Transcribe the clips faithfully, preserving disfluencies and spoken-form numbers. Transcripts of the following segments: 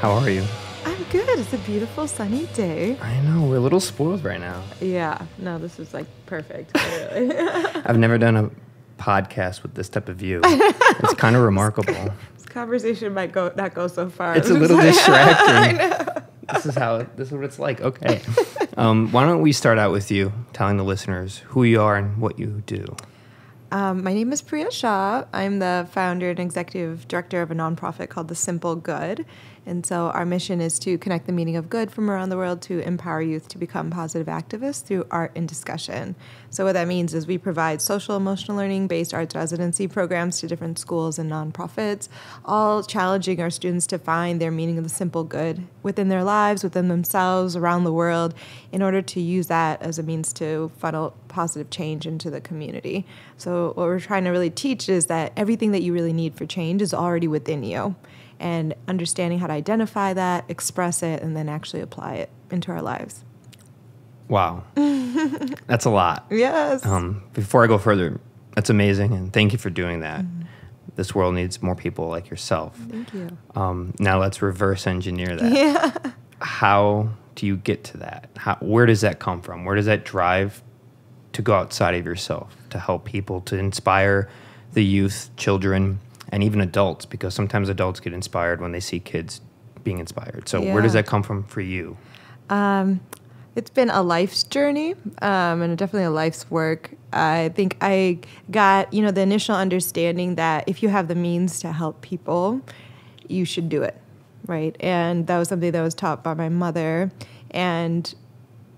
How are you? I'm good. It's a beautiful sunny day. I know. We're a little spoiled right now. Yeah. No, this is like perfect. Really. I've never done a podcast with this type of view. It's kind of remarkable. This conversation might go not go so far. It's a little distracting. I know. This is how this is what it's like. Okay. Um, why don't we start out with you telling the listeners who you are and what you do? Um, my name is Priya Shah. I'm the founder and executive director of a nonprofit called The Simple Good. And so our mission is to connect the meaning of good from around the world to empower youth to become positive activists through art and discussion. So what that means is we provide social emotional learning-based arts residency programs to different schools and nonprofits, all challenging our students to find their meaning of the simple good within their lives, within themselves, around the world, in order to use that as a means to funnel positive change into the community. So what we're trying to really teach is that everything that you really need for change is already within you. And understanding how to identify that, express it, and then actually apply it into our lives. Wow. That's a lot. Yes. Um, before I go further, that's amazing, and thank you for doing that. Mm-hmm. This world needs more people like yourself. Thank you. Um, now let's reverse engineer that. Yeah. How do you get to that? How, where does that come from? Where does that drive to go outside of yourself, to help people, to inspire the youth, children, and even adults, because sometimes adults get inspired when they see kids being inspired. So yeah. Where does that come from for you? Um, it's been a life's journey um, and definitely a life's work. I think I got, you know, the initial understanding that if you have the means to help people, you should do it, right? And that was something that was taught by my mother. And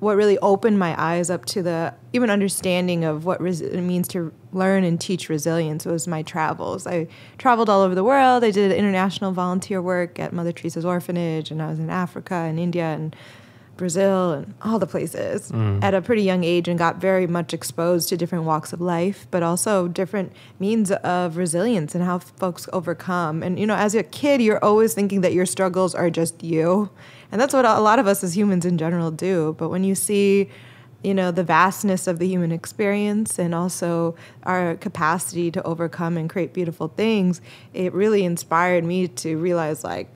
what really opened my eyes up to the even understanding of what res it means to learn and teach resilience was my travels. I traveled all over the world. I did international volunteer work at Mother Teresa's Orphanage, and I was in Africa and India and Brazil and all the places mm. at a pretty young age, and got very much exposed to different walks of life, but also different means of resilience and how folks overcome. And, you know, as a kid, you're always thinking that your struggles are just you. And that's what a lot of us as humans in general do. But when you see, you know, the vastness of the human experience and also our capacity to overcome and create beautiful things, it really inspired me to realize, like,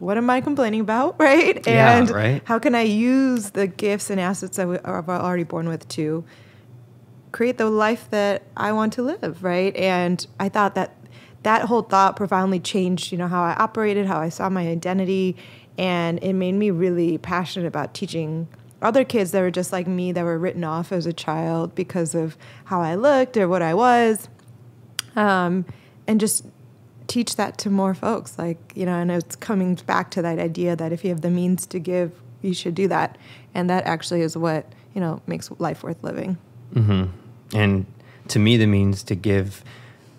what am I complaining about, right? Yeah, and right. How can I use the gifts and assets that we are already born with to create the life that I want to live, right? And I thought that that whole thought profoundly changed, you know, how I operated, how I saw my identity, and it made me really passionate about teaching other kids that were just like me, that were written off as a child because of how I looked or what I was, um, and just teach that to more folks, like, you know, and it's coming back to that idea that if you have the means to give, you should do that. And that actually is what, you know, makes life worth living. Mm-hmm. And to me, the means to give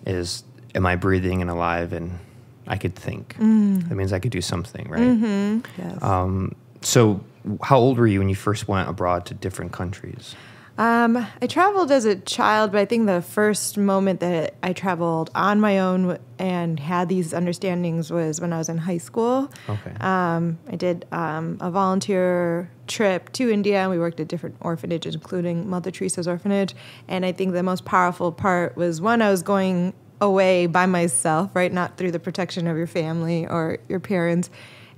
is, am I breathing and alive? And I could think. Mm. That means I could do something, right? Mm-hmm. Yes. Um, so how old were you when you first went abroad to different countries? Um, I traveled as a child, but I think the first moment that I traveled on my own and had these understandings was when I was in high school. Okay. Um, I did um, a volunteer trip to India, and we worked at different orphanages, including Mother Teresa's Orphanage. And I think the most powerful part was, one, I was going away by myself, right? Not through the protection of your family or your parents.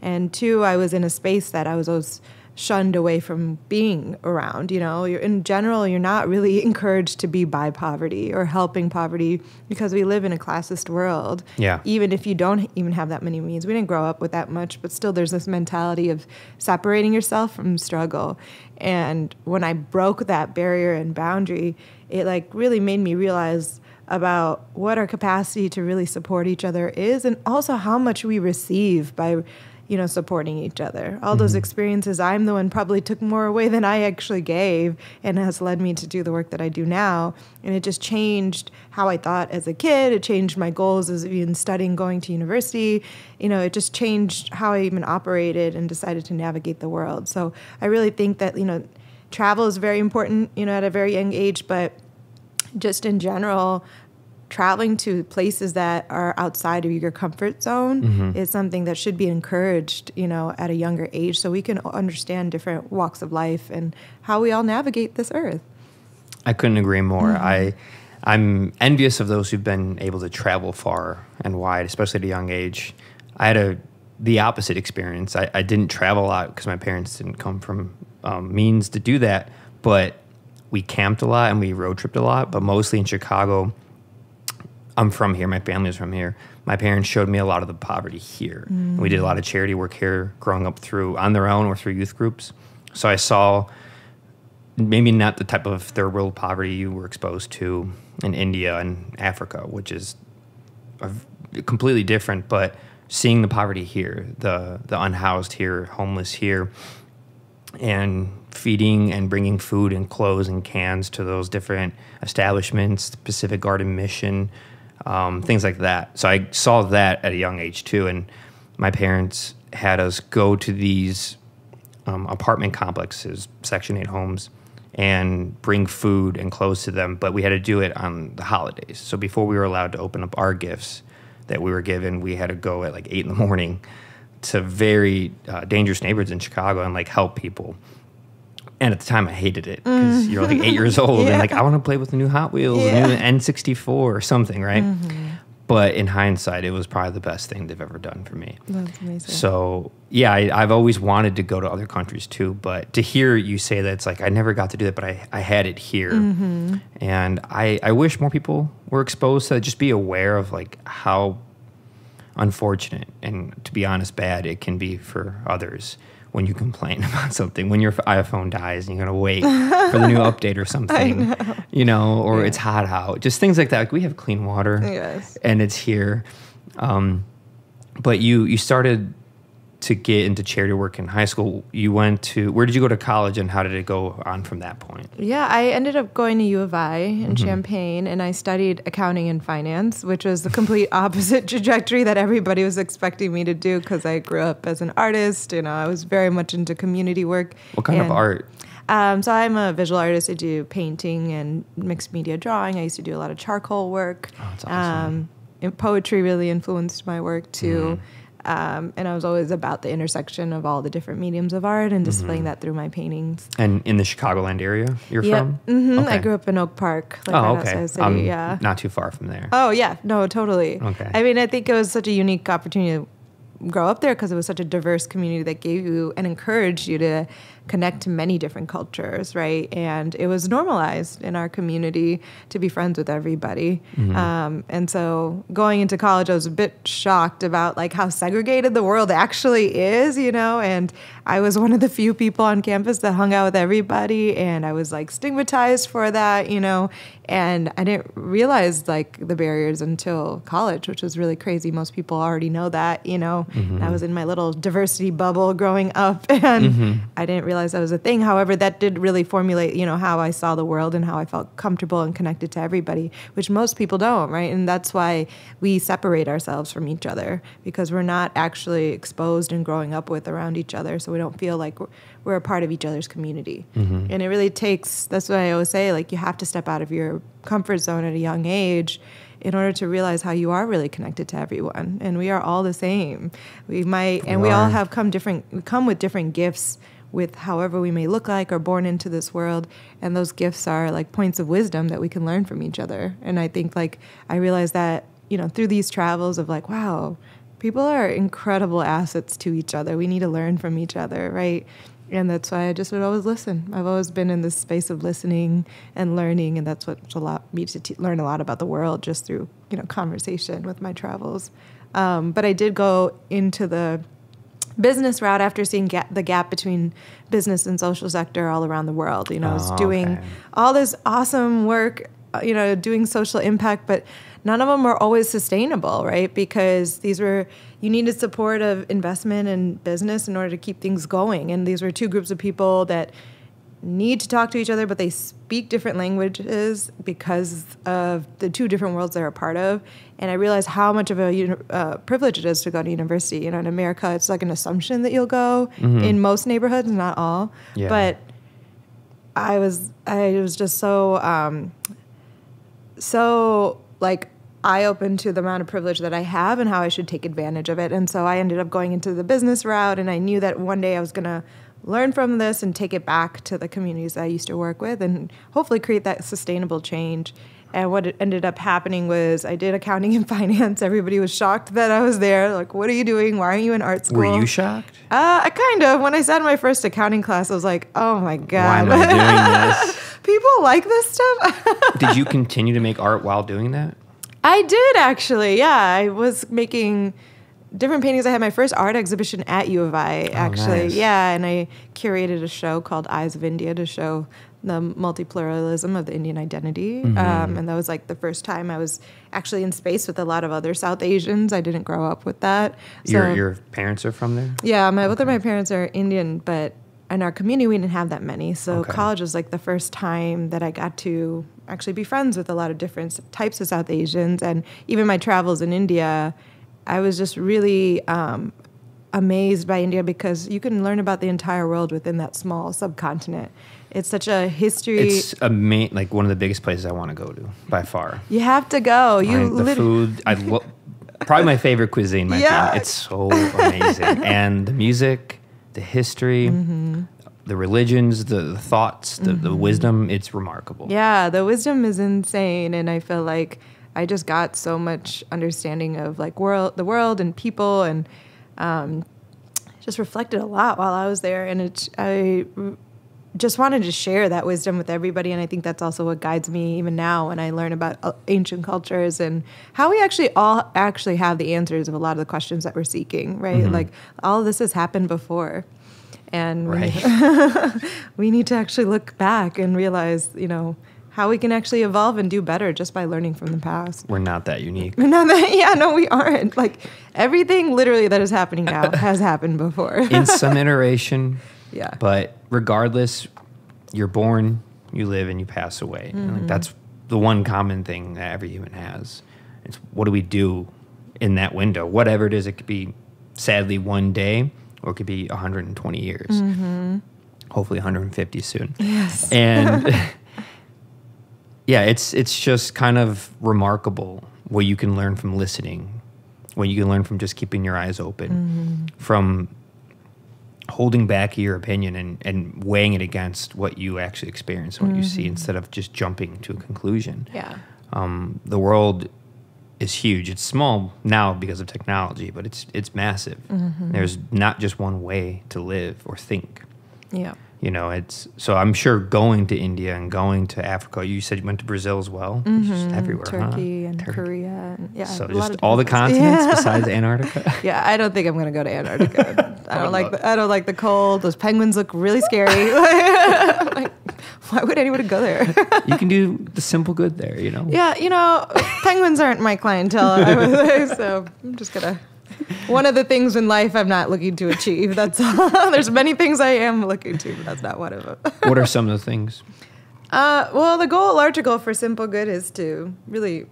And two, I was in a space that I was always shunned away from being around. You know, you're, in general, you're not really encouraged to be by poverty or helping poverty, because we live in a classist world. Yeah. Even if you don't even have that many means. We didn't grow up with that much, but still there's this mentality of separating yourself from struggle. And when I broke that barrier and boundary, it like really made me realize about what our capacity to really support each other is, and also how much we receive by, you know, supporting each other. All mm-hmm. those experiences, I'm the one probably took more away than I actually gave, and has led me to do the work that I do now. And it just changed how I thought as a kid. It changed my goals as even studying, going to university. You know, it just changed how I even operated and decided to navigate the world. So I really think that, you know, travel is very important, you know, at a very young age, but just in general, traveling to places that are outside of your comfort zone mm-hmm. is something that should be encouraged, you know, at a younger age, so we can understand different walks of life and how we all navigate this earth. I couldn't agree more. Mm-hmm. I, I'm envious of those who've been able to travel far and wide, especially at a young age. I had a the opposite experience. I, I didn't travel a lot because my parents didn't come from um, means to do that, but we camped a lot and we road tripped a lot, but mostly in Chicago. I'm from here. My family is from here. My parents showed me a lot of the poverty here. Mm. We did a lot of charity work here growing up through on their own or through youth groups. So I saw maybe not the type of third world poverty you were exposed to in India and Africa, which is a, completely different, but seeing the poverty here, the, the unhoused here, homeless here, and feeding and bringing food and clothes and cans to those different establishments, the Pacific Garden Mission, Um, things like that. So I saw that at a young age too, and my parents had us go to these um, apartment complexes, Section eight homes, and bring food and clothes to them, but we had to do it on the holidays. So before we were allowed to open up our gifts that we were given, we had to go at like eight in the morning to very uh, dangerous neighborhoods in Chicago and like help people. And at the time, I hated it because mm. you're like eight years old yeah. and like, I want to play with the new Hot Wheels, yeah. the new N sixty-four or something, right? Mm-hmm. But in hindsight, it was probably the best thing they've ever done for me. That's amazing. So yeah, I, I've always wanted to go to other countries too, but to hear you say that, it's like, I never got to do that, but I, I had it here. Mm-hmm. And I, I wish more people were exposed to that. Just be aware of like how unfortunate and, to be honest, bad it can be for others. When you complain about something, when your iPhone dies and you're gonna wait for the new update or something, know. you know, or yeah. it's hot out, just things like that. Like we have clean water, yes. and it's here. Um, but you you started to get into charity work in high school. You went to where did you go to college, and how did it go on from that point? Yeah, I ended up going to U of I in mm-hmm. Champaign, and I studied accounting and finance, which was the complete opposite trajectory that everybody was expecting me to do because I grew up as an artist. You know, I was very much into community work. What kind and, of art? Um, so I'm a visual artist. I do painting and mixed media drawing. I used to do a lot of charcoal work. Oh, that's awesome. Um, and poetry really influenced my work too. Mm. Um, and I was always about the intersection of all the different mediums of art and displaying mm-hmm. that through my paintings. And in the Chicagoland area you're yep. from? Mm-hmm. Okay. I grew up in Oak Park. Like oh, right okay. outside the city. Um, yeah. Not too far from there. Oh, yeah. No, totally. Okay. I mean, I think it was such a unique opportunity to grow up there because it was such a diverse community that gave you and encouraged you to connect to many different cultures, right? And it was normalized in our community to be friends with everybody. Mm-hmm. um, and so going into college, I was a bit shocked about like how segregated the world actually is, you know, and I was one of the few people on campus that hung out with everybody, and I was like stigmatized for that, you know, and I didn't realize like the barriers until college, which was really crazy. Most people already know that, you know, mm-hmm. and I was in my little diversity bubble growing up, and mm-hmm. I didn't realize that was a thing. However, that did really formulate, you know, how I saw the world and how I felt comfortable and connected to everybody, which most people don't, right? And that's why we separate ourselves from each other, because we're not actually exposed and growing up with around each other, so we don't feel like we're, we're a part of each other's community. Mm-hmm. And it really takes, that's what I always say, like you have to step out of your comfort zone at a young age in order to realize how you are really connected to everyone. And we are all the same. We might, and we all have come different, we come with different gifts with however we may look like or born into this world. And those gifts are like points of wisdom that we can learn from each other. And I think like I realized that, you know, through these travels of like, wow, people are incredible assets to each other. We need to learn from each other, right? And that's why I just would always listen. I've always been in this space of listening and learning, and that's what's allowed me to t learn a lot about the world just through, you know, conversation with my travels. Um, but I did go into the business route after seeing ga the gap between business and social sector all around the world. You know, oh, I was doing okay. all this awesome work, you know, doing social impact, but none of them were always sustainable, right? Because these were, you needed support of investment and business in order to keep things going. And these were two groups of people that need to talk to each other, but they speak different languages because of the two different worlds they're a part of. And I realized how much of a uh, privilege it is to go to university. You know, in America, it's like an assumption that you'll go mm-hmm. in most neighborhoods, not all. Yeah. But I was, I was just so, um, so like eye-open to the amount of privilege that I have and how I should take advantage of it. And so I ended up going into the business route, and I knew that one day I was gonna learn from this and take it back to the communities I used to work with and hopefully create that sustainable change. And what ended up happening was I did accounting and finance. Everybody was shocked that I was there. Like, what are you doing? Why aren't you in art school? Were you shocked? Uh, I kind of. When I sat in my first accounting class, I was like, oh, my God. Why am I doing this? People like this stuff. Did you continue to make art while doing that? I did, actually. Yeah, I was making different paintings. I had my first art exhibition at U of I, actually. Oh, nice. Yeah, and I curated a show called Eyes of India to show the multipluralism of the Indian identity. Mm-hmm. um, and that was like the first time I was actually in space with a lot of other South Asians. I didn't grow up with that. So, your, your parents are from there? Yeah, my, okay. both of my parents are Indian, but in our community, we didn't have that many. So okay. college was like the first time that I got to actually be friends with a lot of different types of South Asians. And even my travels in India, I was just really um, amazed by India because you can learn about the entire world within that small subcontinent. It's such a history. It's a main, like one of the biggest places I want to go to by far. You have to go. You right? The food, I lo probably my favorite cuisine. My yeah. It's so amazing. And the music, the history, mm-hmm. the religions, the, the thoughts, the, mm-hmm. the wisdom, it's remarkable. Yeah, the wisdom is insane. And I feel like I just got so much understanding of like world, the world and people, and um, just reflected a lot while I was there. And it, I just wanted to share that wisdom with everybody. And I think that's also what guides me even now when I learn about ancient cultures and how we actually all actually have the answers of a lot of the questions that we're seeking, right? Mm-hmm. Like all of this has happened before. And right. we, we need to actually look back and realize, you know, how we can actually evolve and do better just by learning from the past. We're not that unique. We're not that, yeah, no, we aren't. Like everything literally that is happening now has happened before. In some iteration. Yeah. But regardless, you're born, you live, and you pass away. Mm-hmm. And like, that's the one common thing that every human has. It's what do we do in that window? Whatever it is, it could be sadly one day or it could be one hundred twenty years. Mm-hmm. Hopefully one hundred fifty soon. Yes. And yeah, it's it's just kind of remarkable what you can learn from listening, what you can learn from just keeping your eyes open, mm-hmm. from holding back your opinion and, and weighing it against what you actually experience and what mm-hmm. you see instead of just jumping to a conclusion. Yeah, um, the world is huge. It's small now because of technology, but it's it's massive. Mm-hmm. There's not just one way to live or think. Yeah. You know, it's so I'm sure going to India and going to Africa. You said you went to Brazil as well, mm-hmm. just everywhere, Turkey huh? and Turkey. Korea, and, yeah. So just all the continents yeah. besides Antarctica. Yeah, I don't think I'm going to go to Antarctica. I don't like the, I don't like the cold. Those penguins look really scary. Like, why would anyone go there? You can do the simple good there, you know. Yeah, you know, penguins aren't my clientele. I was there, so I'm just gonna. One of the things in life I'm not looking to achieve. That's all. There's many things I am looking to, but that's not one of them. What are some of the things? Uh, well, the goal, larger goal for Simple Good is to really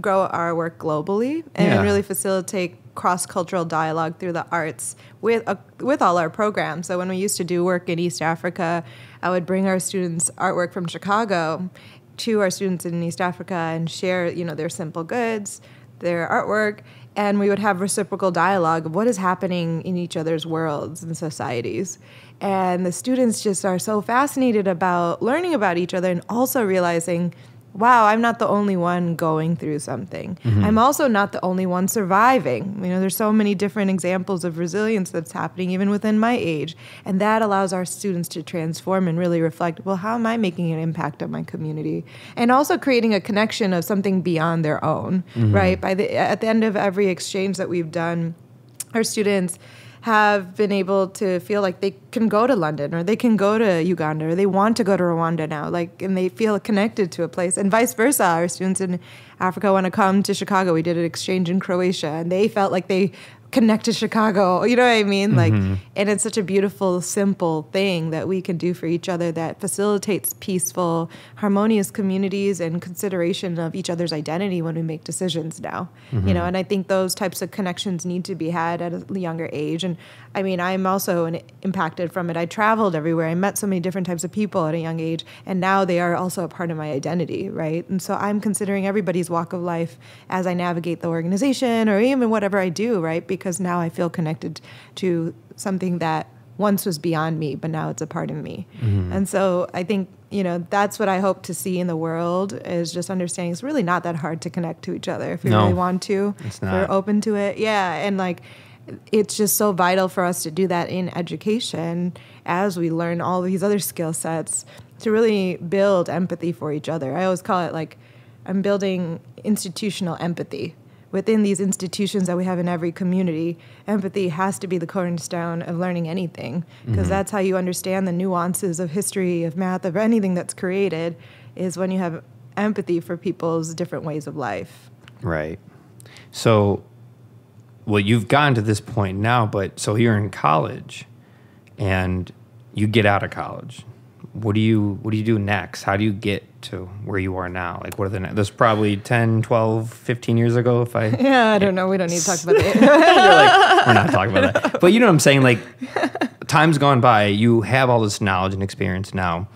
grow our work globally and yeah. really facilitate cross-cultural dialogue through the arts with uh, with all our programs. So when we used to do work in East Africa, I would bring our students artwork from Chicago to our students in East Africa and share, you know, their Simple Goods, their artwork. And we would have reciprocal dialogue of what is happening in each other's worlds and societies. And the students just are so fascinated about learning about each other and also realizing, wow, I'm not the only one going through something. Mm-hmm. I'm also not the only one surviving. You know, there's so many different examples of resilience that's happening even within my age. And that allows our students to transform and really reflect, well, how am I making an impact on my community? And also creating a connection of something beyond their own, mm-hmm. right? By the, at the end of every exchange that we've done, our students have been able to feel like they can go to London or they can go to Uganda or they want to go to Rwanda now, like, and they feel connected to a place, and vice versa. Our students in Africa want to come to Chicago. We did an exchange in Croatia and they felt like they connect to Chicago. You know what I mean? Like, mm-hmm. and it's such a beautiful, simple thing that we can do for each other that facilitates peaceful, harmonious communities and consideration of each other's identity when we make decisions now. Mm-hmm. You know, and I think those types of connections need to be had at a younger age. And I mean, I'm also an, impacted from it. I traveled everywhere. I met so many different types of people at a young age, and now they are also a part of my identity, right? And so I'm considering everybody's walk of life as I navigate the organization or even whatever I do, right? Because now I feel connected to something that once was beyond me, but now it's a part of me. Mm-hmm. And so I think, you know, that's what I hope to see in the world, is just understanding it's really not that hard to connect to each other if we no, really want to, if we're open to it. Yeah. And like, it's just so vital for us to do that in education as we learn all these other skill sets to really build empathy for each other. I always call it like I'm building institutional empathy. Within these institutions that we have in every community, empathy has to be the cornerstone of learning anything, because mm-hmm. that's how you understand the nuances of history, of math, of anything that's created, is when you have empathy for people's different ways of life. Right. So, well, you've gotten to this point now, but so you're in college and you get out of college. What do you what do you do next? How do you get to where you are now? Like, what are the next? That's probably ten, twelve, fifteen years ago. If I yeah, I don't know. We don't need to talk about that. Like, we're not talking about that. But you know what I'm saying? Like, time's gone by. You have all this knowledge and experience now.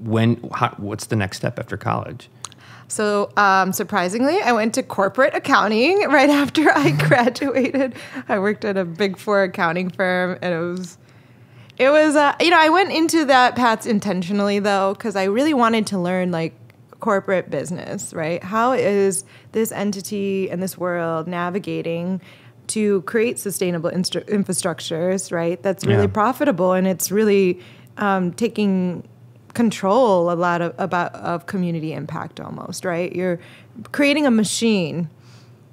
When how, what's the next step after college? So um, surprisingly, I went to corporate accounting right after I graduated. I worked at a big four accounting firm, and it was. It was, uh, you know, I went into that path intentionally, though, because I really wanted to learn, like, corporate business, right? How is this entity and this world navigating to create sustainable instru- infrastructures, right, that's really yeah. profitable, and it's really um, taking control a lot of, about, of community impact almost, right? You're creating a machine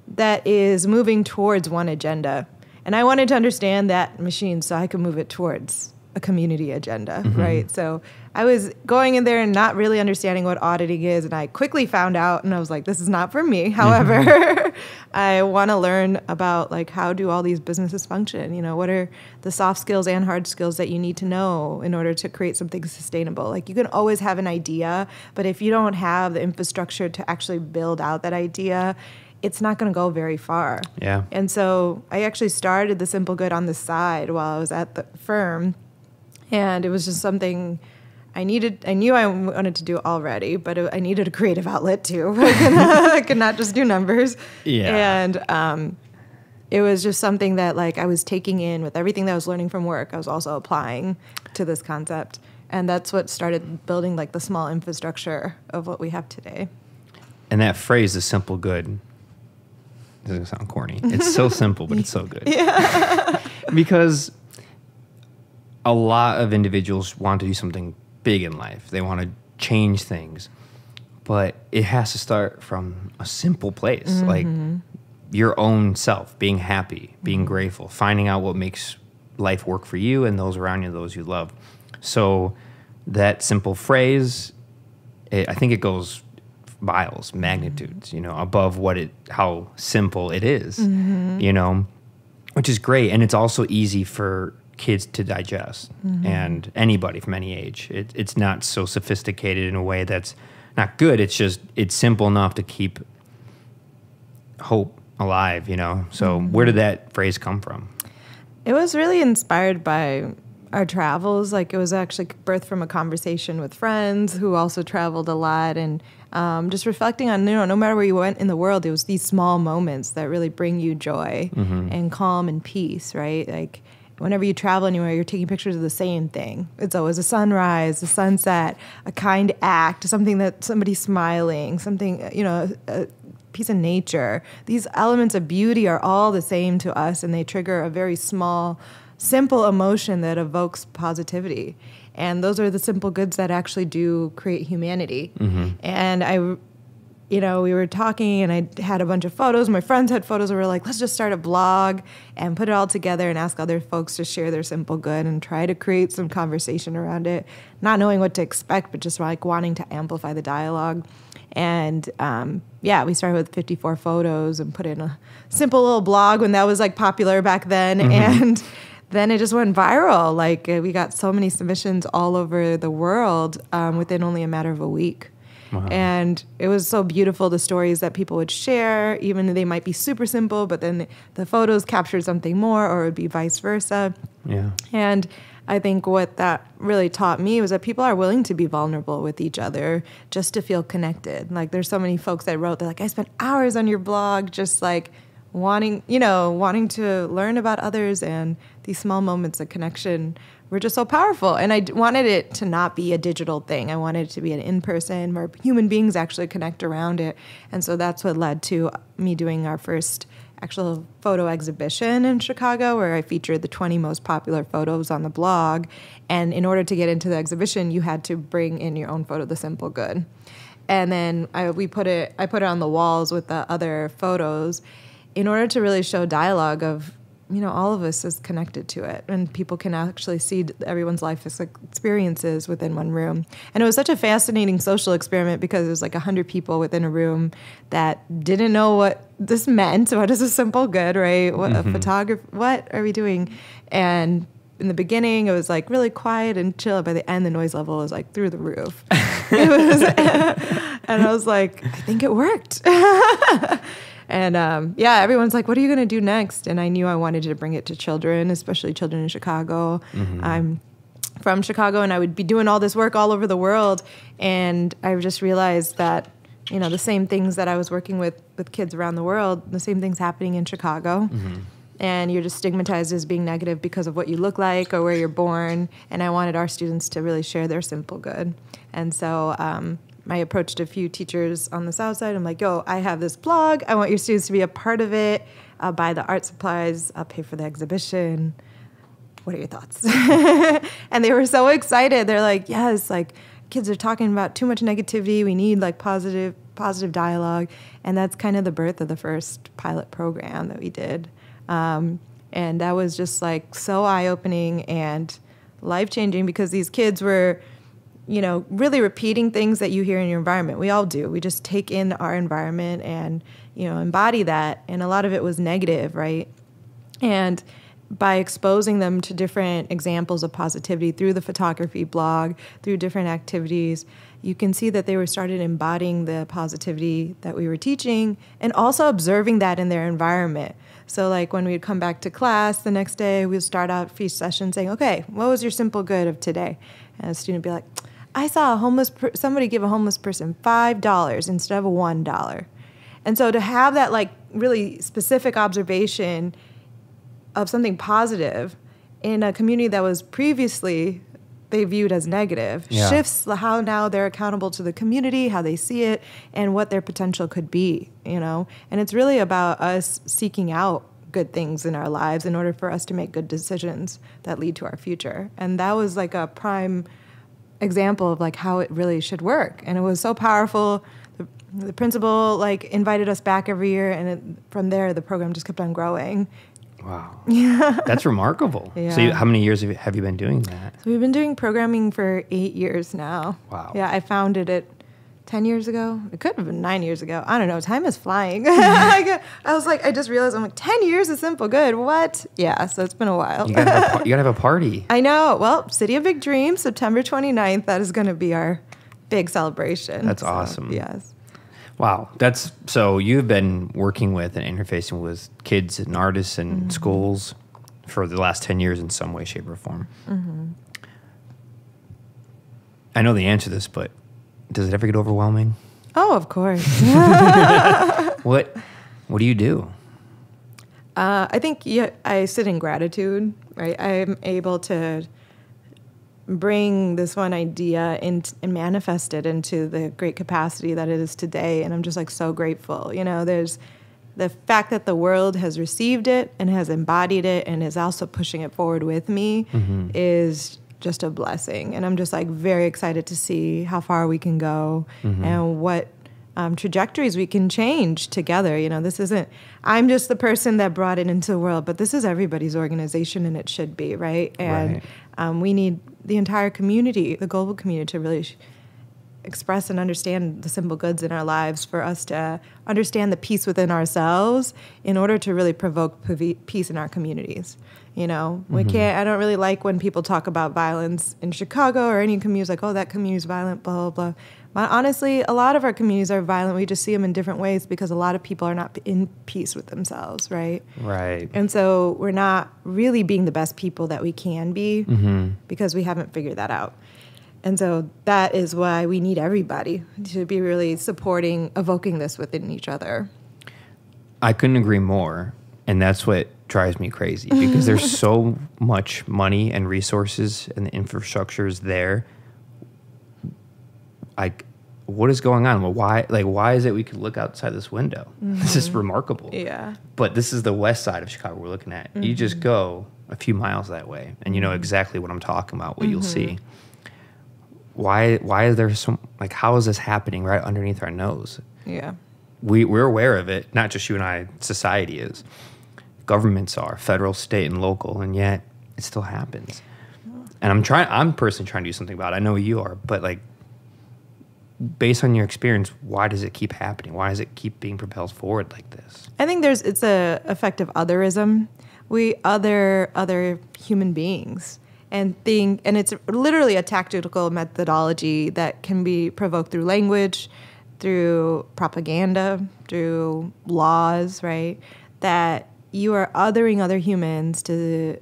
that is moving towards one agenda. And I wanted to understand that machine so I could move it towards a community agenda, mm-hmm. right? So I was going in there and not really understanding what auditing is, and I quickly found out, and I was like, this is not for me. However, mm-hmm. I want to learn about, like, how do all these businesses function? You know, what are the soft skills and hard skills that you need to know in order to create something sustainable? Like, you can always have an idea, but if you don't have the infrastructure to actually build out that idea, it's not going to go very far. Yeah. And so I actually started The Simple Good on the side while I was at the firm. And it was just something I needed. I knew I wanted to do already, but it, I needed a creative outlet too. I, could not, I could not just do numbers. Yeah. And um, it was just something that, like, I was taking in with everything that I was learning from work. I was also applying to this concept. And that's what started building, like, the small infrastructure of what we have today. And that phrase, the simple good, it's going to sound corny. It's so simple, but it's so good. Yeah. Because a lot of individuals want to do something big in life. They want to change things. But it has to start from a simple place, mm-hmm. like your own self, being happy, being grateful, finding out what makes life work for you and those around you, those you love. So that simple phrase, it, I think it goes miles, magnitudes, you know, above what it, how simple it is, mm-hmm. you know, which is great. And it's also easy for kids to digest mm-hmm. and anybody from any age. It, it's not so sophisticated in a way that's not good. It's just, it's simple enough to keep hope alive, you know? So mm-hmm. where did that phrase come from? It was really inspired by our travels. Like, it was actually birthed from a conversation with friends who also traveled a lot, and um, just reflecting on, you know, no matter where you went in the world, it was these small moments that really bring you joy mm-hmm. and calm and peace, right? Like, whenever you travel anywhere, you're taking pictures of the same thing. It's always a sunrise, a sunset, a kind act, something that somebody's smiling, something, you know, a, a piece of nature. These elements of beauty are all the same to us, and they trigger a very small, simple emotion that evokes positivity. And those are the simple goods that actually do create humanity. Mm-hmm. And I, you know, we were talking and I had a bunch of photos. My friends had photos. We were like, let's just start a blog and put it all together and ask other folks to share their simple good and try to create some conversation around it, not knowing what to expect, but just like wanting to amplify the dialogue. And um, yeah, we started with fifty-four photos and put in a simple little blog when that was like popular back then. Mm-hmm. And then it just went viral. Like, we got so many submissions all over the world um, within only a matter of a week. Wow. And it was so beautiful, the stories that people would share, even though they might be super simple, but then the photos captured something more, or it would be vice versa. Yeah. And I think what that really taught me was that people are willing to be vulnerable with each other just to feel connected. Like, there's so many folks that wrote, they're like, I spent hours on your blog just like wanting, you know, wanting to learn about others, and these small moments of connection were just so powerful. And I wanted it to not be a digital thing. I wanted it to be an in-person where human beings actually connect around it. And so that's what led to me doing our first actual photo exhibition in Chicago, where I featured the twenty most popular photos on the blog. And in order to get into the exhibition, you had to bring in your own photo, The Simple Good. And then I, we put it, I put it on the walls with the other photos in order to really show dialogue of, you know, all of us is connected to it, and people can actually see everyone's life experiences within one room. And it was such a fascinating social experiment, because it was like a hundred people within a room that didn't know what this meant. What is a simple good, right? What mm-hmm. a photographer, what are we doing? And in the beginning, it was like really quiet and chill. By the end, the noise level was like through the roof. It was, and I was like, I think it worked. And um, yeah, everyone's like, what are you going to do next? And I knew I wanted to bring it to children, especially children in Chicago. Mm-hmm. I'm from Chicago, and I would be doing all this work all over the world. And I just realized that, you know, the same things that I was working with with kids around the world, the same things happening in Chicago. Mm-hmm. And you're just stigmatized as being negative because of what you look like or where you're born. And I wanted our students to really share their simple good. And so... Um, I approached a few teachers on the South Side. I'm like, yo, I have this blog. I want your students to be a part of it. I'll buy the art supplies. I'll pay for the exhibition. What are your thoughts? And they were so excited. They're like, yes, like kids are talking about too much negativity. We need like positive, positive dialogue. And that's kind of the birth of the first pilot program that we did. Um, and that was just like so eye-opening and life-changing, because these kids were... you know, really repeating things that you hear in your environment. We all do. We just take in our environment and, you know, embody that. And a lot of it was negative, right? And by exposing them to different examples of positivity through the photography blog, through different activities, you can see that they were started embodying the positivity that we were teaching, and also observing that in their environment. So like when we'd come back to class the next day, we'd start out each session saying, okay, what was your simple good of today? And a student would be like, I saw a homeless per somebody give a homeless person five dollars instead of a one dollar. And so to have that like really specific observation of something positive in a community that was previously they viewed as negative yeah. shifts how now they're accountable to the community, how they see it, and what their potential could be, you know? And it's really about us seeking out good things in our lives in order for us to make good decisions that lead to our future. And that was like a prime... example of like how it really should work. And it was so powerful. The, the principal like invited us back every year, and it, from there the program just kept on growing. Wow. Yeah. That's remarkable. Yeah. So you, how many years have you, have you been doing that? So we've been doing programming for eight years now. Wow. Yeah, I founded it ten years ago. It could have been nine years ago. I don't know. Time is flying. I was like, I just realized, I'm like, ten years is simple good. What? Yeah, so it's been a while. You gotta have a, you gotta have a party. I know. Well, City of Big Dreams, September twenty-ninth. That is going to be our big celebration. That's so awesome. Yes. Wow. That's so you've been working with and interfacing with kids and artists and mm-hmm. schools for the last ten years in some way, shape, or form. Mm-hmm. I know the answer to this, but does it ever get overwhelming? Oh, of course. what What do you do? Uh, I think yeah, I sit in gratitude, right? I'm able to bring this one idea in, and manifest it into the great capacity that it is today. And I'm just like so grateful. You know, there's the fact that the world has received it and has embodied it and is also pushing it forward with me mm-hmm. is... just a blessing. And I'm just like very excited to see how far we can go mm-hmm. and what um, trajectories we can change together. You know, this isn't, I'm just the person that brought it into the world, but this is everybody's organization, and it should be, right? And right. Um, we need the entire community, the global community, to really sh express and understand the simple goods in our lives, for us to understand the peace within ourselves in order to really provoke peace in our communities. You know, we mm-hmm. can't, I don't really like when people talk about violence in Chicago or any communities, like, oh, that community's violent, blah, blah, blah. Honestly, a lot of our communities are violent. We just see them in different ways because a lot of people are not in peace with themselves, right? Right. And so we're not really being the best people that we can be mm-hmm. because we haven't figured that out. And so that is why we need everybody to be really supporting, evoking this within each other. I couldn't agree more. And that's what drives me crazy, because there's so much money and resources and the infrastructure is there. Like, what is going on? Well, why, like, why is it we could look outside this window? Mm-hmm. This is remarkable. Yeah. But this is the west side of Chicago we're looking at. Mm-hmm. You just go a few miles that way, and you know exactly what I'm talking about, what mm-hmm. you'll see. Why, why is there some, like, how is this happening right underneath our nose? Yeah. We, we're aware of it, not just you and I, society is. Governments are, federal, state, and local, and yet it still happens. And I'm trying, I'm personally trying to do something about it. I know you are, but like, based on your experience, why does it keep happening? Why does it keep being propelled forward like this? I think there's, it's a effect of otherism. We other other human beings and think, and it's literally a tactical methodology that can be provoked through language, through propaganda, through laws, right? That you are othering other humans to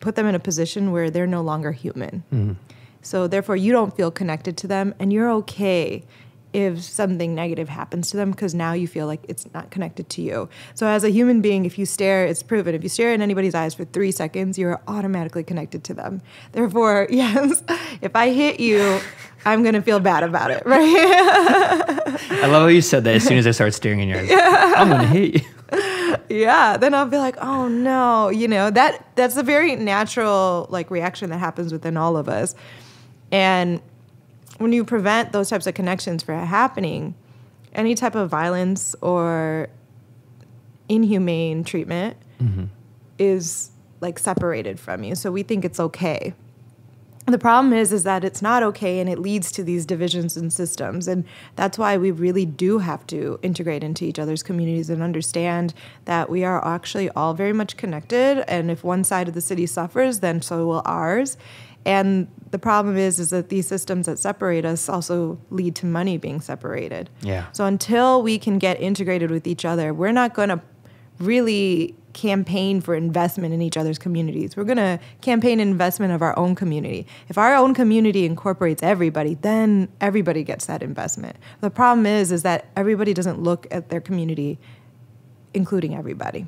put them in a position where they're no longer human. Mm. So therefore you don't feel connected to them, and you're okay if something negative happens to them because now you feel like it's not connected to you. So as a human being, if you stare, it's proven, if you stare in anybody's eyes for three seconds, you're automatically connected to them. Therefore, yes, if I hit you, I'm going to feel bad about it, right? I love how you said that as soon as I start staring in your eyes. Yeah. I'm going to hit you. Yeah, then I'll be like, oh no, you know, that that's a very natural like reaction that happens within all of us. And when you prevent those types of connections from happening, any type of violence or inhumane treatment mm-hmm. is like separated from you. So we think it's okay. The problem is, is that it's not okay, and it leads to these divisions and systems. And that's why we really do have to integrate into each other's communities and understand that we are actually all very much connected. And if one side of the city suffers, then so will ours. And the problem is, is that these systems that separate us also lead to money being separated. Yeah. So until we can get integrated with each other, we're not going to really campaign for investment in each other's communities. We're going to campaign investment of our own community. If our own community incorporates everybody, then everybody gets that investment. The problem is, is that everybody doesn't look at their community, including everybody.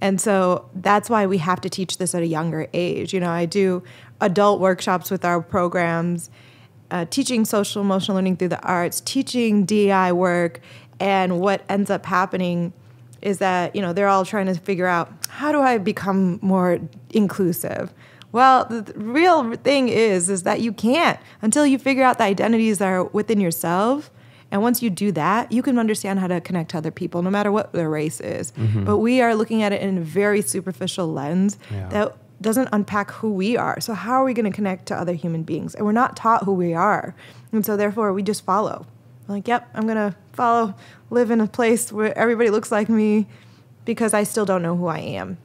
And so that's why we have to teach this at a younger age. You know, I do adult workshops with our programs, uh, teaching social emotional learning through the arts, teaching D E I work, and what ends up happening is that, you know, they're all trying to figure out, how do I become more inclusive? Well, the real thing is, is that you can't until you figure out the identities that are within yourself. And once you do that, you can understand how to connect to other people, no matter what their race is. Mm-hmm. But we are looking at it in a very superficial lens yeah. that doesn't unpack who we are. So how are we going to connect to other human beings? And we're not taught who we are. And so therefore, we just follow. I'm like, yep, I'm going to follow, live in a place where everybody looks like me because I still don't know who I am.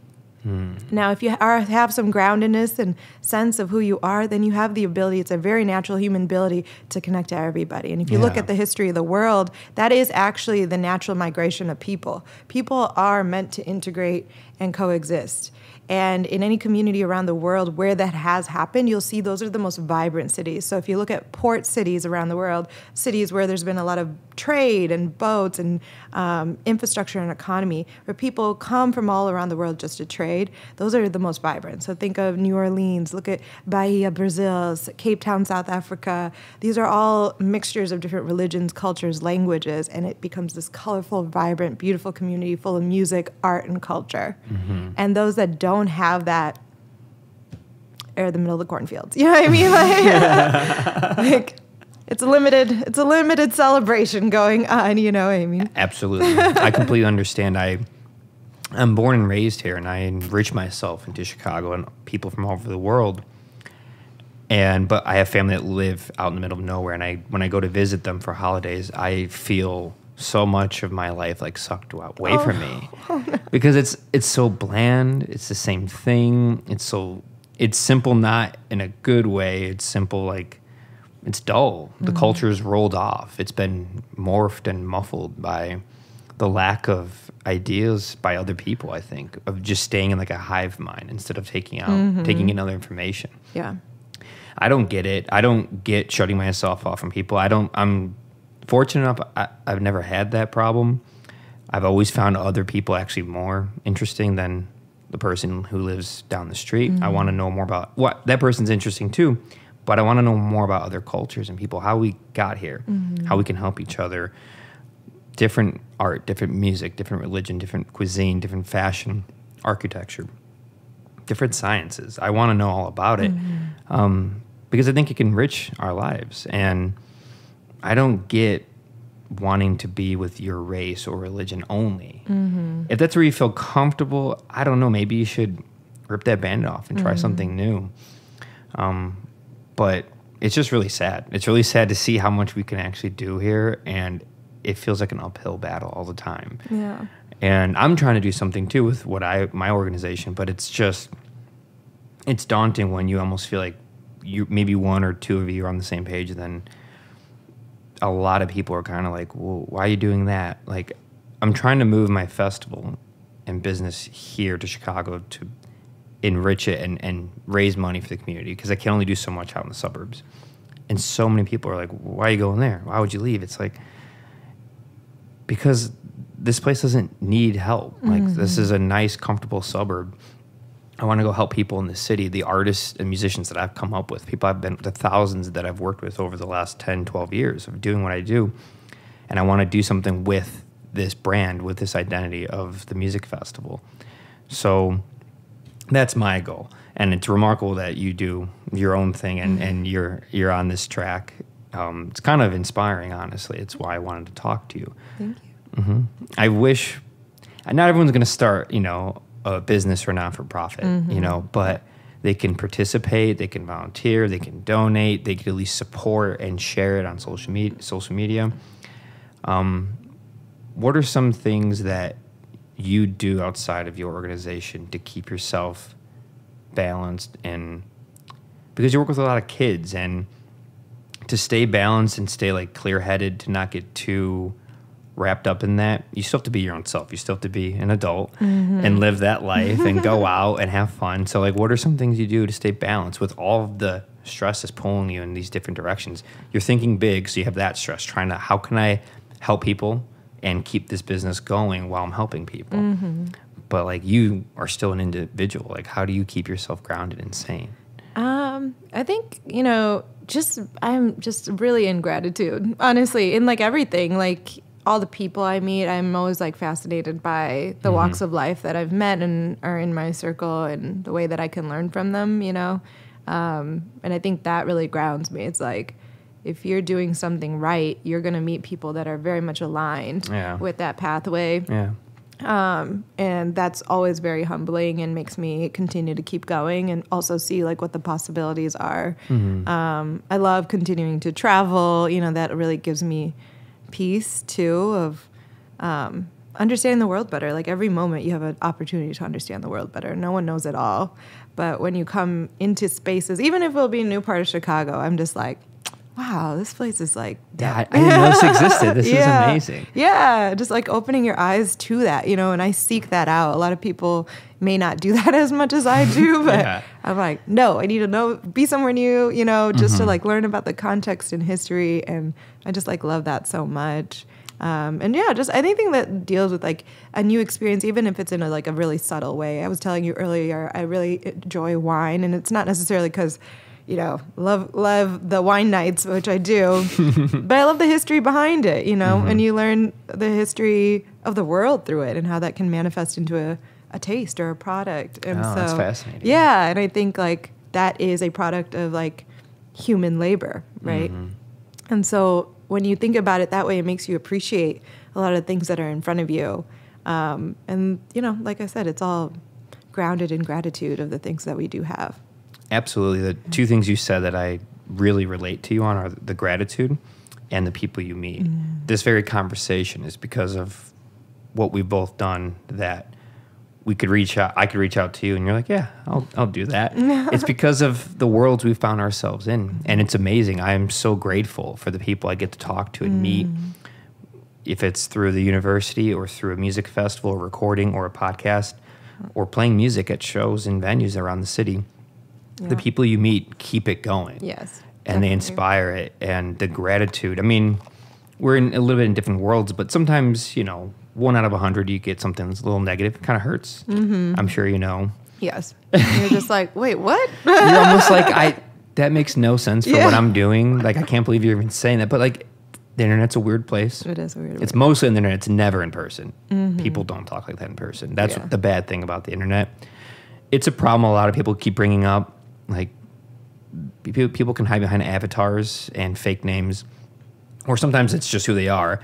Hmm. Now, if you are, have some groundedness and sense of who you are, then you have the ability, it's a very natural human ability to connect to everybody. And if you yeah. look at the history of the world, that is actually the natural migration of people. People are meant to integrate and coexist. And in any community around the world where that has happened, you'll see those are the most vibrant cities. So if you look at port cities around the world, cities where there's been a lot of trade and boats and um, infrastructure and economy, where people come from all around the world just to trade, those are the most vibrant. So think of New Orleans, look at Bahia, Brazil, Cape Town, South Africa. These are all mixtures of different religions, cultures, languages, and it becomes this colorful, vibrant, beautiful community full of music, art, and culture. Mm-hmm. And those that don't Don't have that or the middle of the cornfields. You know what I mean? Like, yeah. like it's a limited, it's a limited celebration going on. You know what I mean? Absolutely, I completely understand. I, I'm born and raised here, and I enrich myself into Chicago and people from all over the world. And but I have family that live out in the middle of nowhere, and I when I go to visit them for holidays, I feel so much of my life like sucked away oh. from me oh, no. because it's it's so bland. It's the same thing. It's so it's simple, not in a good way. It's simple, like it's dull. Mm-hmm. The culture's rolled off. It's been morphed and muffled by the lack of ideas by other people. I think of just staying in like a hive mind instead of taking out mm-hmm. taking in other information. Yeah, I don't get it. I don't get shutting myself off from people. I don't. I'm. Fortunate enough, I, I've never had that problem. I've always found other people actually more interesting than the person who lives down the street. Mm-hmm. I want to know more about what that person's interesting too, but I want to know more about other cultures and people, how we got here, mm-hmm. how we can help each other. Different art, different music, different religion, different cuisine, different fashion, architecture, different sciences. I want to know all about it, mm-hmm. um, because I think it can enrich our lives. And I don't get wanting to be with your race or religion only. Mm-hmm. If that's where you feel comfortable, I don't know, maybe you should rip that band off and try mm-hmm. something new. Um, but it's just really sad. It's really sad to see how much we can actually do here, and it feels like an uphill battle all the time. Yeah. And I'm trying to do something too with what I my organization, but it's just, it's daunting when you almost feel like you maybe one or two of you are on the same page, and then a lot of people are kind of like, well, why are you doing that? Like, I'm trying to move my festival and business here to Chicago to enrich it and, and raise money for the community, because I can only do so much out in the suburbs. And so many people are like, why are you going there? Why would you leave? It's like, because this place doesn't need help. Like, mm-hmm. this is a nice, comfortable suburb. I want to go help people in the city, the artists and musicians that I've come up with, people I've been, the thousands that I've worked with over the last ten, twelve years of doing what I do. And I want to do something with this brand, with this identity of the music festival. So that's my goal. And it's remarkable that you do your own thing, and, mm-hmm. and you're, you're on this track. Um, it's kind of inspiring, honestly. It's why I wanted to talk to you. Thank you. Mm-hmm. I wish, not everyone's going to start, you know, a business or not-for-profit, mm-hmm. you know, but they can participate, they can volunteer, they can donate, they can at least support and share it on social media. Social media. Um, what are some things that you do outside of your organization to keep yourself balanced? And because you work with a lot of kids, and to stay balanced and stay like clear-headed, to not get too wrapped up in that, you still have to be your own self. You still have to be an adult, mm-hmm. and live that life and go out and have fun. So like, what are some things you do to stay balanced with all of the stress that's pulling you in these different directions? You're thinking big, so you have that stress, trying to, how can I help people and keep this business going while I'm helping people? Mm-hmm. But like, you are still an individual. Like, how do you keep yourself grounded and sane? Um, I think, you know, just, I'm just really in gratitude, honestly, in like everything, like all the people I meet. I'm always like fascinated by the mm-hmm. walks of life that I've met and are in my circle, and the way that I can learn from them, you know? Um, and I think that really grounds me. It's like, if you're doing something right, you're going to meet people that are very much aligned yeah. with that pathway. Yeah. Um, and that's always very humbling and makes me continue to keep going and also see like what the possibilities are. Mm-hmm. Um, I love continuing to travel. You know, that really gives me peace too, of, um, understanding the world better. Like every moment you have an opportunity to understand the world better. No one knows it all, but when you come into spaces, even if it'll be a new part of Chicago, I'm just like, wow, this place is like, yeah, I, I didn't know this existed. This yeah. is amazing. Yeah, just like opening your eyes to that, you know, and I seek that out. A lot of people may not do that as much as I do, but yeah. I'm like, no, I need to know, be somewhere new, you know, just mm-hmm. to like learn about the context and history. And I just like love that so much. Um, and yeah, just anything that deals with like a new experience, even if it's in a, like a really subtle way. I was telling you earlier, I really enjoy wine, and it's not necessarily because, you know, love love the wine nights, which I do, but I love the history behind it, you know, mm-hmm. and you learn the history of the world through it and how that can manifest into a, a taste or a product. And oh, so, that's fascinating. Yeah, and I think like that is a product of like human labor, right? Mm-hmm. And so when you think about it that way, it makes you appreciate a lot of things that are in front of you. Um, and, you know, like I said, it's all grounded in gratitude of the things that we do have. Absolutely. The two things you said that I really relate to you on are the gratitude and the people you meet. Mm. This very conversation is because of what we've both done that we could reach out. I could reach out to you and you're like, yeah, I'll, I'll do that. It's because of the worlds we've found ourselves in. And it's amazing. I am so grateful for the people I get to talk to and mm. meet, if it's through the university or through a music festival or recording or a podcast or playing music at shows and venues around the city. Yeah. The people you meet keep it going. Yes. And definitely. They inspire it. And the gratitude. I mean, we're in a little bit in different worlds, but sometimes, you know, one out of a hundred you get something that's a little negative, it kind of hurts. Mm-hmm. I'm sure you know. Yes. You're just like, wait, what? You're almost like, I. that makes no sense for yeah. what I'm doing. Like, I can't believe you're even saying that. But, like, the internet's a weird place. It is a weird. It's weird. Mostly on the internet. It's never in person. Mm-hmm. People don't talk like that in person. That's yeah. the bad thing about the internet. It's a problem a lot of people keep bringing up. Like, people can hide behind avatars and fake names, or sometimes it's just who they are,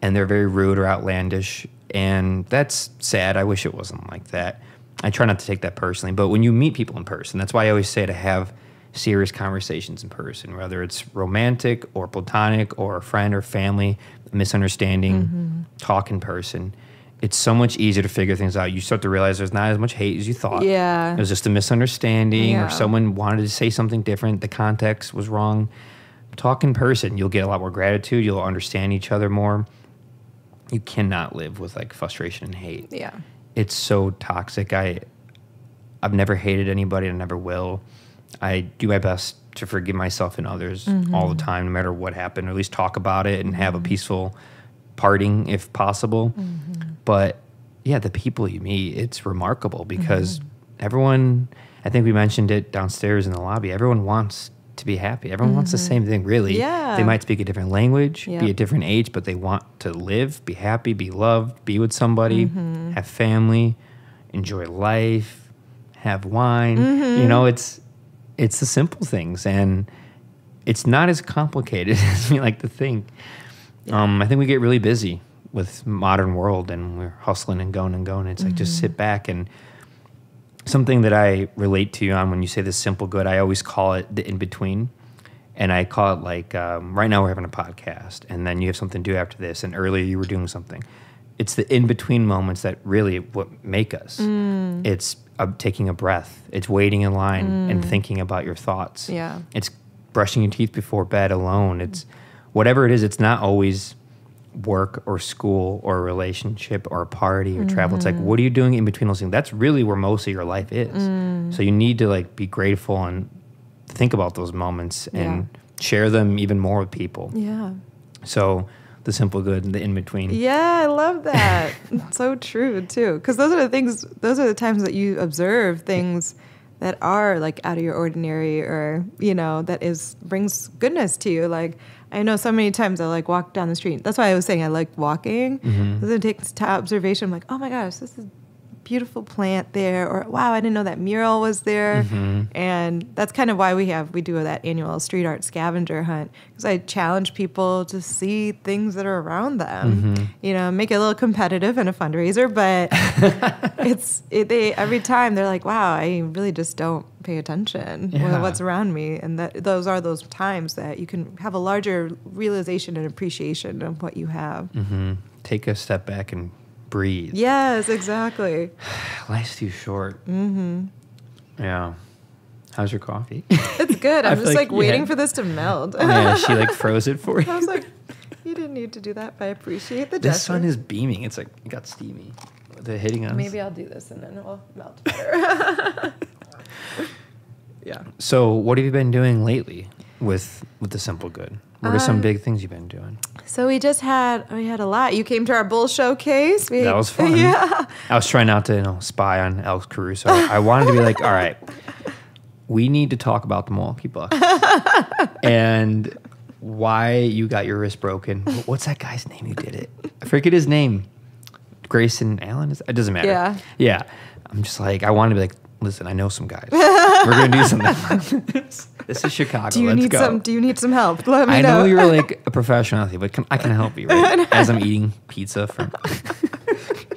and they're very rude or outlandish, and that's sad. I wish it wasn't like that. I try not to take that personally, but when you meet people in person, that's why I always say to have serious conversations in person, whether it's romantic or platonic or a friend or family, misunderstanding, mm-hmm. talk in person. It's so much easier to figure things out. You start to realize there's not as much hate as you thought. Yeah. It was just a misunderstanding yeah. or someone wanted to say something different. The context was wrong. Talk in person. You'll get a lot more gratitude. You'll understand each other more. You cannot live with like frustration and hate. Yeah. It's so toxic. I, I've never hated anybody and I never will. I do my best to forgive myself and others mm-hmm. all the time, no matter what happened, or at least talk about it and have mm-hmm. a peaceful parting if possible. Mm-hmm. But yeah, the people you meet, it's remarkable because mm-hmm. everyone, I think we mentioned it downstairs in the lobby, everyone wants to be happy. Everyone mm-hmm. wants the same thing, really. Yeah. They might speak a different language, yep. be a different age, but they want to live, be happy, be loved, be with somebody, mm-hmm. have family, enjoy life, have wine. Mm-hmm. You know, it's it's the simple things, and it's not as complicated as we like to think. Yeah. Um, I think we get really busy with modern world, and we're hustling and going and going. It's mm-hmm. like, just sit back. And something that I relate to you on when you say the simple good, I always call it the in-between. And I call it like, um, right now we're having a podcast, and then you have something to do after this, and earlier you were doing something. It's the in-between moments that really what make us. Mm. It's uh, taking a breath. It's waiting in line mm. and thinking about your thoughts. Yeah. It's brushing your teeth before bed alone. It's whatever it is. It's not always work or school or a relationship or a party or travel. Mm-hmm. It's like, what are you doing in between those things? That's really where most of your life is. Mm. So you need to like be grateful and think about those moments and yeah. share them even more with people. Yeah. So the simple good and the in-between. Yeah, I love that. It's so true too. Because those are the things, those are the times that you observe things that are like out of your ordinary, or, you know, that is brings goodness to you. Like, I know so many times I like walk down the street. That's why I was saying I like walking. Mm-hmm. It takes observation. I'm like, oh my gosh, this is a beautiful plant there. Or wow, I didn't know that mural was there. Mm-hmm. And that's kind of why we have we do that annual street art scavenger hunt, because I challenge people to see things that are around them. Mm-hmm. You know, make it a little competitive and a fundraiser. But it's it, they every time they're like, wow, I really just don't pay attention to yeah. what's around me. And that those are those times that you can have a larger realization and appreciation of what you have. Mm-hmm. Take a step back and breathe. Yes, exactly. Life's too short. Mm-hmm. Yeah. How's your coffee? It's good. I'm just like, like waiting yeah. for this to melt. Oh, yeah, she like froze it for you. I was like, you didn't need to do that, but I appreciate the gesture. This sun is beaming. It's like, it got steamy. They're hitting us. Maybe I'll do this and then it'll melt better. Yeah. So what have you been doing lately with with the simple good? What um, are some big things you've been doing? So we just had we had a lot. You came to our bull showcase. We, that was fun. Yeah. I was trying not to, you know, spy on Alex Caruso. I wanted to be like, all right, we need to talk about the Milwaukee Bucks and why you got your wrist broken. What's that guy's name who did it? I forget his name. Grayson Allen? Is, it doesn't matter. Yeah. Yeah. I'm just like, I want to be like, listen, I know some guys. We're gonna do something. This is Chicago. Do you Let's need go. Some? Do you need some help? Let me I know. I know you're like a professional athlete, but can, I can help you. Right? As I'm eating pizza from.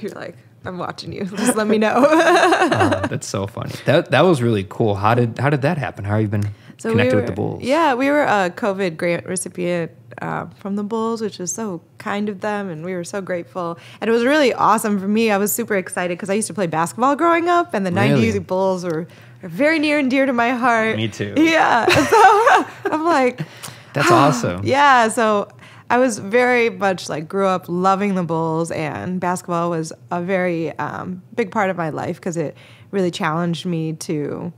You're like, I'm watching you. Just let me know. uh, that's so funny. That that was really cool. How did how did that happen? How have you been so connected we were, with the Bulls? Yeah, we were a COVID grant recipient uh, from the Bulls, which was so kind of them, and we were so grateful. And it was really awesome for me. I was super excited because I used to play basketball growing up, and the really? nineties Bulls were very near and dear to my heart. Me too. Yeah. So I'm like, that's ah. awesome. Yeah. So I was very much like grew up loving the Bulls, and basketball was a very um, big part of my life because it really challenged me to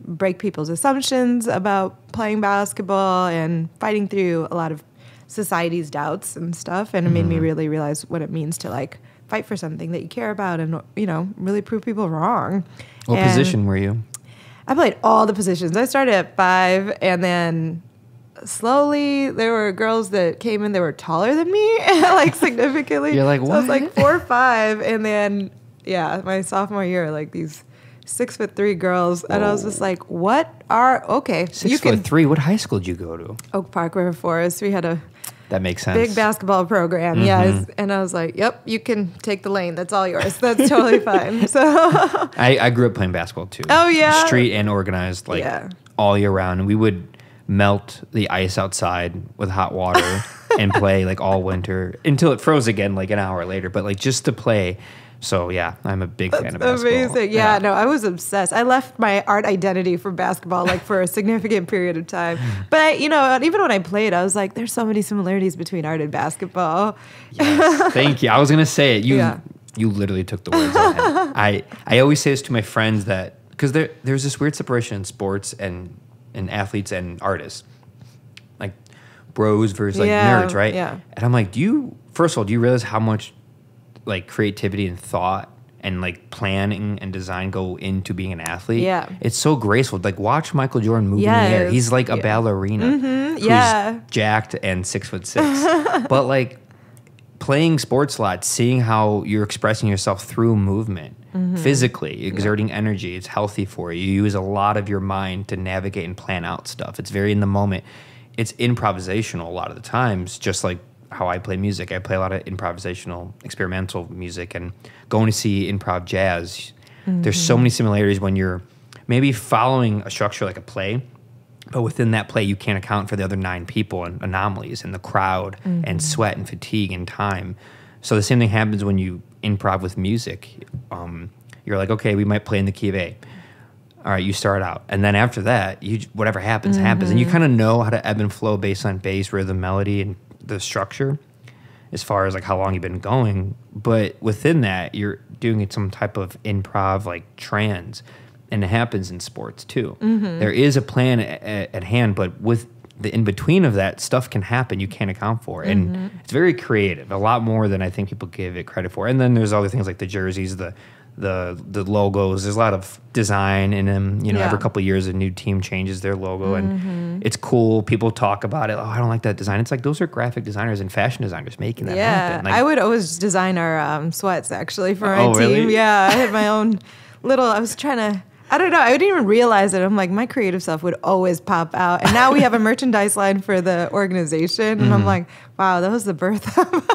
break people's assumptions about playing basketball and fighting through a lot of society's doubts and stuff. And it made mm-hmm. me really realize what it means to like fight for something that you care about and, you know, really prove people wrong. What and position were you? I played all the positions. I started at five, and then slowly there were girls that came in that were taller than me, like significantly. You're like, what? So I was like four or five, and then, yeah, my sophomore year, like these six foot three girls. Whoa. And I was just like, what are, okay. Six you foot can, three, what high school did you go to? Oak Park River Forest. We had a That makes sense. Big basketball program, mm-hmm. yes. And I was like, yep, you can take the lane. That's all yours. That's totally fine. So I, I grew up playing basketball too. Oh, yeah? Street and organized, like yeah. all year round. We would melt the ice outside with hot water and play like all winter until it froze again like an hour later. But like just to play. So yeah, I'm a big That's fan of basketball. Amazing. Yeah, yeah, no, I was obsessed. I left my art identity for basketball like for a significant period of time. But I, you know, even when I played, I was like, there's so many similarities between art and basketball. Yes, thank you. I was gonna say it. You, yeah. you literally took the words out of him. I, I always say this to my friends that because there there's this weird separation in sports and and athletes and artists, like bros versus like yeah, nerds, right? Yeah. And I'm like, do you first of all do you realize how much like creativity and thought and like planning and design go into being an athlete? Yeah. It's so graceful. Like watch Michael Jordan move yes. in the air. He's like a yeah. ballerina. Mm-hmm. Who's yeah. jacked and six foot six. But like playing sports a lot, seeing how you're expressing yourself through movement, mm-hmm. physically, exerting yeah. energy, it's healthy for you. You use a lot of your mind to navigate and plan out stuff. It's very in the moment. It's improvisational a lot of the times, just like how I play music. I play a lot of improvisational, experimental music, and going to see improv jazz. Mm-hmm. There's so many similarities when you're maybe following a structure like a play, but within that play you can't account for the other nine people and anomalies and the crowd, mm-hmm. and sweat and fatigue and time. So the same thing happens when you improv with music. Um, you're like, okay, we might play in the key of A. All right, you start out, and then after that, you whatever happens, mm-hmm. happens, and you kind of know how to ebb and flow based on bass, rhythm, melody, and the structure as far as like how long you've been going. But within that you're doing some type of improv like trans, and it happens in sports too. Mm-hmm. There is a plan at, at hand, but with the in-between of that, stuff can happen you can't account for, and mm-hmm. it's very creative, a lot more than I think people give it credit for. And then there's other things like the jerseys, the the the logos. There's a lot of design in them, you know. Yeah. Every couple of years a new team changes their logo, mm-hmm. and it's cool. People talk about it. Oh, I don't like that design. It's like, those are graphic designers and fashion designers making that yeah. happen. Like, I would always design our um, sweats actually for my oh, team. Really? Yeah, I had my own little, I was trying to, I don't know, I didn't even realize it. I'm like, my creative self would always pop out. And now we have a merchandise line for the organization, and mm-hmm. I'm like, wow, that was the birth of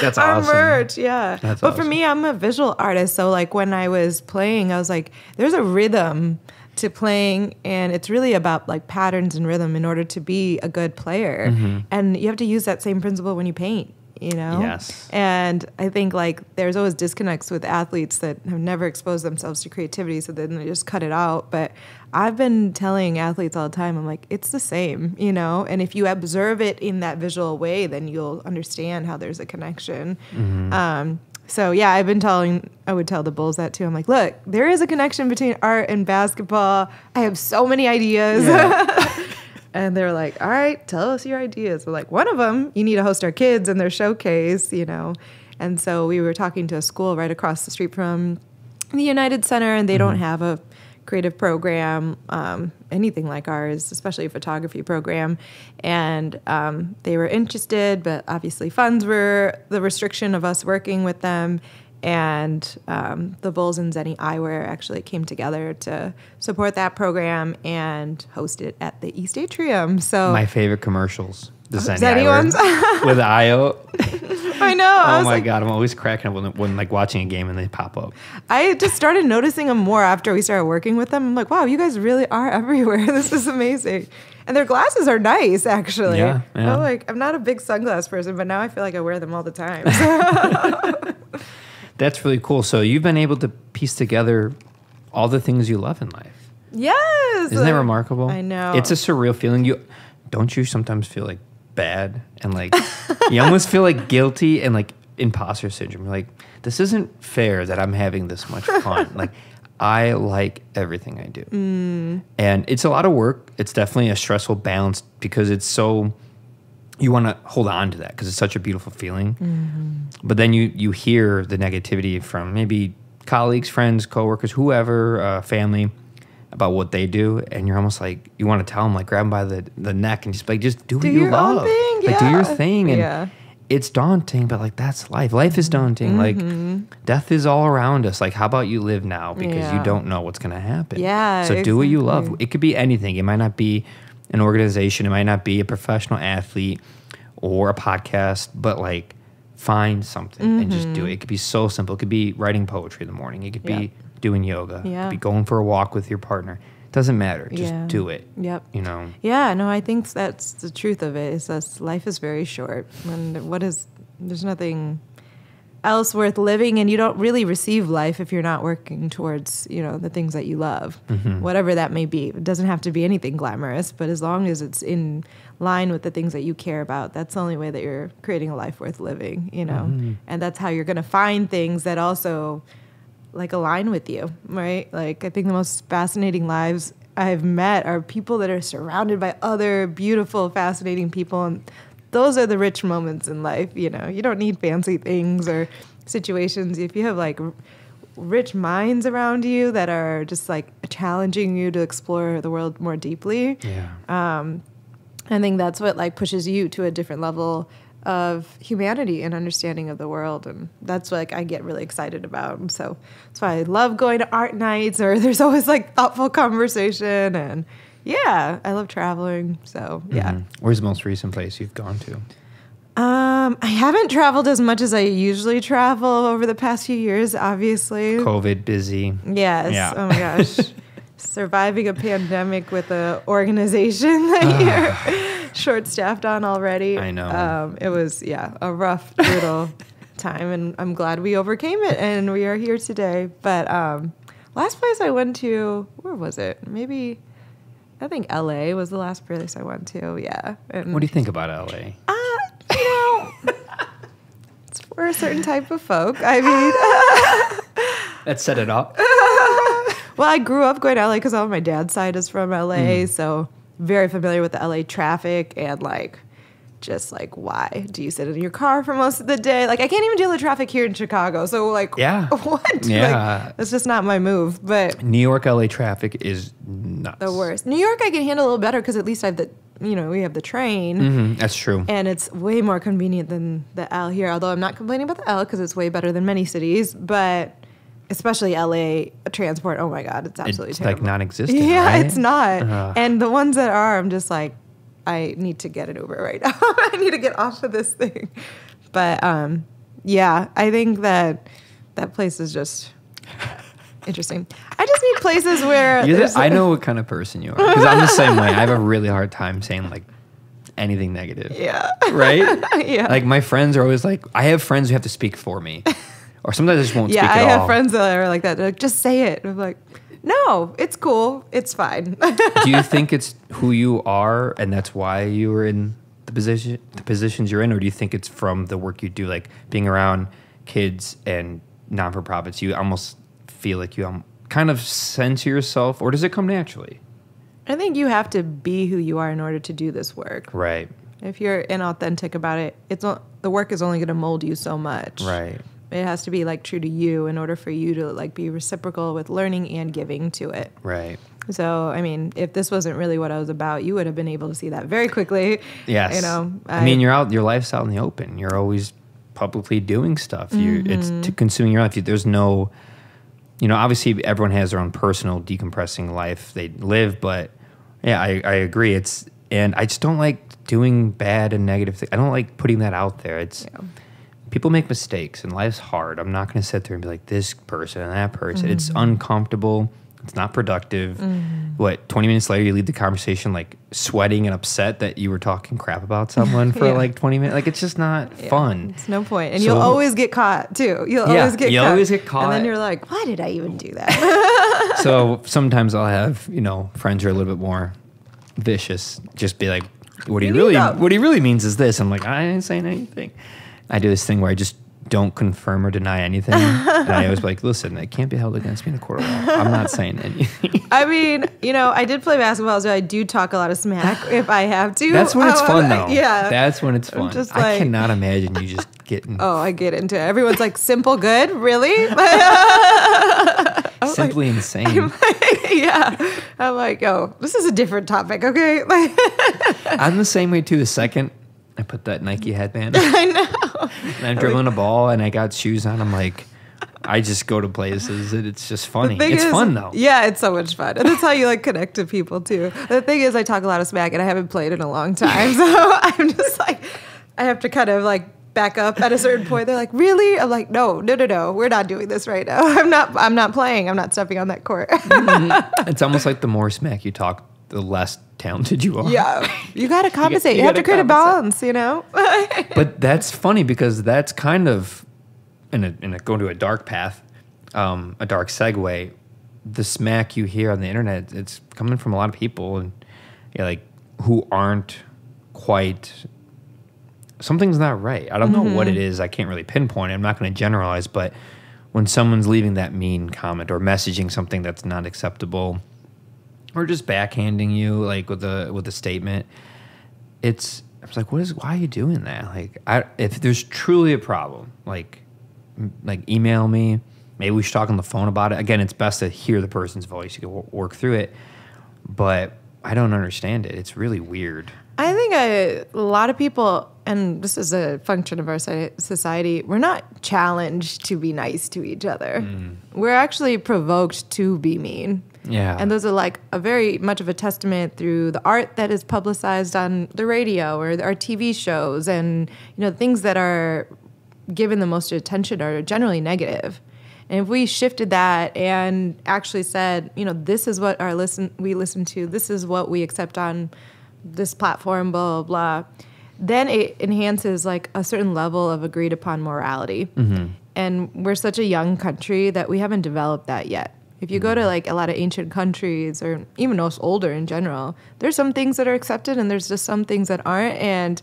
That's our awesome. merch, yeah. That's but awesome. For me, I'm a visual artist, so like when I was playing, I was like, there's a rhythm to playing, and it's really about like patterns and rhythm in order to be a good player. Mm-hmm. And you have to use that same principle when you paint, you know? Yes. And I think like there's always disconnects with athletes that have never exposed themselves to creativity, so then they just cut it out. But I've been telling athletes all the time, I'm like, it's the same, you know? And if you observe it in that visual way, then you'll understand how there's a connection. Mm-hmm. Um, so yeah, I've been telling, I would tell the Bulls that too. I'm like, look, there is a connection between art and basketball. I have so many ideas. Yeah. And they're like, all right, tell us your ideas. We're like, one of them, you need to host our kids and their showcase, you know? And so we were talking to a school right across the street from the United Center, and they mm-hmm. don't have a creative program, um, anything like ours, especially a photography program. And um, they were interested, but obviously funds were the restriction of us working with them. And um, the Bulls and Zenny Eyewear actually came together to support that program and host it at the East Atrium. So my favorite commercials, the Zenny Eyewear with Io. I know. Oh I was my like, God, I'm always cracking up when, when like watching a game and they pop up. I just started noticing them more after we started working with them. I'm like, wow, you guys really are everywhere. This is amazing. And their glasses are nice, actually. Yeah, yeah. I'm like, I'm not a big sunglass person, but now I feel like I wear them all the time. That's really cool. So you've been able to piece together all the things you love in life. Yes. Isn't that remarkable? I know. It's a surreal feeling. You don't you sometimes feel like bad and like you almost feel like guilty and like imposter syndrome. Like, this isn't fair that I'm having this much fun. Like, I like everything I do. Mm. And it's a lot of work. It's definitely a stressful balance because it's so you want to hold on to that because it's such a beautiful feeling. Mm-hmm. But then you you hear the negativity from maybe colleagues, friends, coworkers, whoever, uh, family, about what they do, and you're almost like you want to tell them, like, grab them by the the neck and just like just do, do what you your love, own thing. Yeah. Like do your thing, and yeah. it's daunting, but like that's life. Life is daunting. Mm-hmm. Like death is all around us. Like how about you live now because yeah. you don't know what's gonna happen. Yeah. So exactly. do what you love. It could be anything. It might not be an organization. It might not be a professional athlete or a podcast, but like find something mm-hmm. and just do it. It could be so simple. It could be writing poetry in the morning. It could be yep. doing yoga. Yeah. It could be going for a walk with your partner. It doesn't matter. Just yeah. do it. Yep. You know? Yeah, no, I think that's the truth of it. It's that life is very short. And what is, there's nothing else worth living, and you don't really receive life if you're not working towards, you know, the things that you love, mm-hmm. whatever that may be. It doesn't have to be anything glamorous, but as long as it's in line with the things that you care about, that's the only way that you're creating a life worth living, you know, mm-hmm. and that's how you're going to find things that also like align with you, right? Like I think the most fascinating lives I've met are people that are surrounded by other beautiful, fascinating people, and those are the rich moments in life, you know. You don't need fancy things or situations. If you have, like, r rich minds around you that are just, like, challenging you to explore the world more deeply, yeah. um, I think that's what, like, pushes you to a different level of humanity and understanding of the world. And that's what, like, I get really excited about. And so that's why I love going to art nights, or there's always, like, thoughtful conversation and... Yeah, I love traveling, so yeah. Mm-hmm. Where's the most recent place you've gone to? Um, I haven't traveled as much as I usually travel over the past few years, obviously. COVID, busy. Yes, yeah. Oh my gosh. Surviving a pandemic with an organization that you're short-staffed on already. I know. Um, it was, yeah, a rough little time, and I'm glad we overcame it, and we are here today. But um, last place I went to, where was it? Maybe... I think L A was the last place I went to, yeah. And what do you think about L A? Uh, you know, it's for a certain type of folk. I mean... that set it up. Well, I grew up going to L A because all my dad's side is from L A, mm. so very familiar with the L A traffic and, like, just, like, why do you sit in your car for most of the day? Like, I can't even deal with traffic here in Chicago, so, like, yeah. what? Yeah. Like, that's just not my move, but... New York, L A traffic is... Nuts. The worst. New York I can handle a little better because at least I have the, you know, we have the train. Mm-hmm, that's true. And it's way more convenient than the L here, although I'm not complaining about the L because it's way better than many cities, but especially L A transport, oh my God, it's absolutely it's terrible. It's like non-existent, yeah, right? It's not. Uh. And the ones that are, I'm just like, I need to get an Uber right now. I need to get off of this thing. But um, yeah, I think that that place is just... interesting. I just need places where the, I know what kind of person you are because I'm the same way. I have a really hard time saying like anything negative. Yeah. Right. Yeah. Like my friends are always like, I have friends who have to speak for me, or sometimes I just won't. Yeah, speak at all. Yeah, I have friends that are like that. They're like, just say it. And I'm like, no, it's cool. It's fine. Do you think it's who you are, and that's why you were in the position, the positions you're in, or do you think it's from the work you do, like being around kids and non-for-profits? You almost feel like you um, kind of censor yourself, or does it come naturally? I think you have to be who you are in order to do this work. Right. If you're inauthentic about it, it's not, the work is only going to mold you so much. Right. It has to be like true to you in order for you to like be reciprocal with learning and giving to it. Right. So, I mean, if this wasn't really what I was about, you would have been able to see that very quickly. Yes. You know, I, I mean, you're out, your life's out in the open. You're always publicly doing stuff. Mm-hmm. You, it's to consuming your life. There's no... You know, obviously everyone has their own personal decompressing life they live, but yeah, I, I agree. It's, and I just don't like doing bad and negative things. I don't like putting that out there. It's, yeah. People make mistakes and life's hard. I'm not going to sit there and be like this person and that person. Mm-hmm. It's uncomfortable. It's not productive. Mm-hmm. What, twenty minutes later you leave the conversation like sweating and upset that you were talking crap about someone for yeah. like twenty minutes. Like it's just not yeah. fun. It's no point. And so, you'll always get caught too. You'll yeah, always get you'll caught. always get caught. And then you're like, why did I even do that? So sometimes I'll have, you know, friends who are a little bit more vicious just be like, what he really what he really means is this. I'm like, I ain't saying anything. I do this thing where I just don't confirm or deny anything. And I was like, listen, it can't be held against me in a court of law. I'm not saying anything. I mean, you know, I did play basketball, so I do talk a lot of smack if I have to. That's when it's um, fun, though. Yeah. That's when it's fun. Just like, I cannot imagine you just getting... Oh, I get into it. Everyone's like, simple good? Really? Simply like, insane. I'm like, yeah. I'm like, oh, this is a different topic, okay? Like, I'm the same way, too. The second I put that Nike headband on, I know. And I'm dribbling like, a ball, and I got shoes on. I'm like, I just go to places, and it's just funny. It's is, fun, though. Yeah, it's so much fun. And that's how you, like, connect to people, too. The thing is, I talk a lot of smack, and I haven't played in a long time. So I'm just like, I have to kind of, like, back up at a certain point. They're like, really? I'm like, no, no, no, no. We're not doing this right now. I'm not I'm not playing. I'm not stepping on that court. Mm-hmm. It's almost like the more smack you talk, the less talented you are. Yeah. You got to compensate. you, you have to create compensate. a balance, you know? But that's funny because that's kind of, in a, in a going to a dark path, um, a dark segue, the smack you hear on the internet, it's coming from a lot of people and you're like who aren't quite... Something's not right. I don't know mm-hmm. what it is. I can't really pinpoint it. I'm not going to generalize, but when someone's leaving that mean comment or messaging something that's not acceptable or just backhanding you like with a with a statement, it's I was like, what is why are you doing that? Like I, if there's truly a problem, like like email me. Maybe we should talk on the phone about it. Again, it's best to hear the person's voice. You can work through it. But I don't understand it. It's really weird. I think a, a lot of people, and this is a function of our society, we're not challenged to be nice to each other. Mm. We're actually provoked to be mean. Yeah. And those are like a very much of a testament through the art that is publicized on the radio or our T V shows. And, you know, things that are given the most attention are generally negative. And if we shifted that and actually said, you know, this is what our listen we listen to, this is what we accept on this platform, blah, blah, blah, then it enhances like a certain level of agreed upon morality. Mm-hmm. And we're such a young country that we haven't developed that yet. If you mm-hmm. go to like a lot of ancient countries or even us older in general, there's some things that are accepted and there's just some things that aren't. And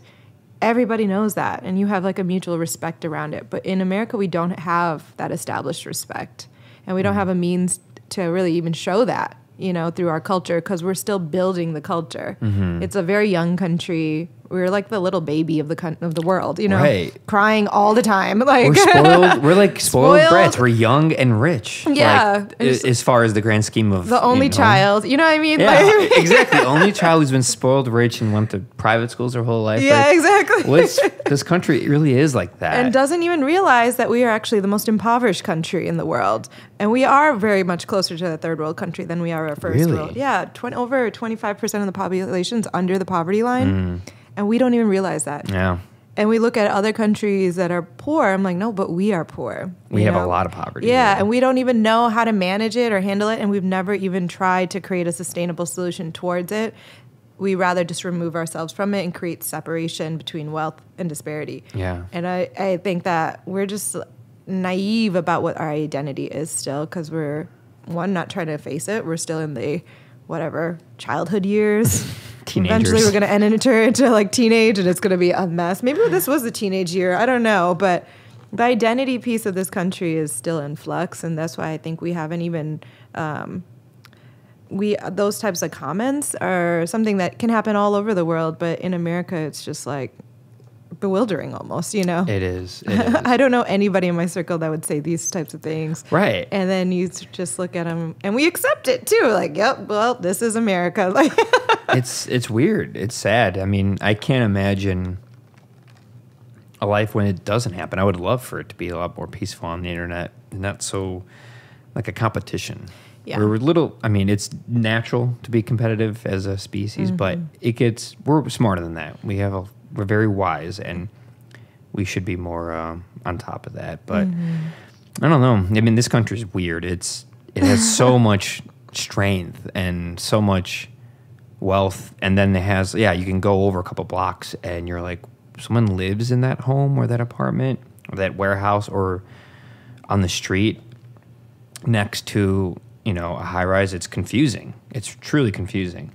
everybody knows that. And you have like a mutual respect around it. But in America, we don't have that established respect. And we mm-hmm. don't have a means to really even show that, you know, through our culture, because we're still building the culture. Mm-hmm. It's a very young country. We're like the little baby of the con of the world, you know, right. Crying all the time. Like we're spoiled. We're like spoiled, spoiled brats. We're young and rich. Yeah, like, just, as far as the grand scheme of the only you know, child. You know what I mean? Yeah, like, exactly. Only child who's been spoiled, rich, and went to private schools their whole life. Yeah, like, exactly. Well, this country really is like that, and doesn't even realize that we are actually the most impoverished country in the world. And we are very much closer to the third world country than we are our first really? world. Yeah, tw over twenty-five percent of the population is under the poverty line. Mm. And we don't even realize that. Yeah. And we look at other countries that are poor. I'm like, no, but we are poor. We have know? a lot of poverty. Yeah, yeah, and we don't even know how to manage it or handle it. And we've never even tried to create a sustainable solution towards it. We rather just remove ourselves from it and create separation between wealth and disparity. Yeah. And I, I think that we're just naive about what our identity is still because we're, one, not trying to face it. We're still in the whatever childhood years. Teenagers. Eventually, we're going to enter into like teenage, and it's going to be a mess. Maybe this was the teenage year. I don't know. But the identity piece of this country is still in flux, and that's why I think we haven't even um, we those types of comments are something that can happen all over the world, but in America, it's just like bewildering almost. You know, it is. It is. I don't know anybody in my circle that would say these types of things. Right. And then you just look at them, and we accept it too. Like, yep, well, this is America. Like. It's it's weird. It's sad. I mean, I can't imagine a life when it doesn't happen. I would love for it to be a lot more peaceful on the internet and not so like a competition. Yeah. We're little. I mean, it's natural to be competitive as a species, mm-hmm. but it gets. We're smarter than that. We have a. We're very wise, and we should be more um, on top of that. But mm-hmm. I don't know. I mean, this country's weird. It's it has so much strength and so much. Wealth, and then it has, yeah, you can go over a couple blocks and you're like, someone lives in that home or that apartment or that warehouse or on the street next to, you know, a high rise. It's confusing. It's truly confusing.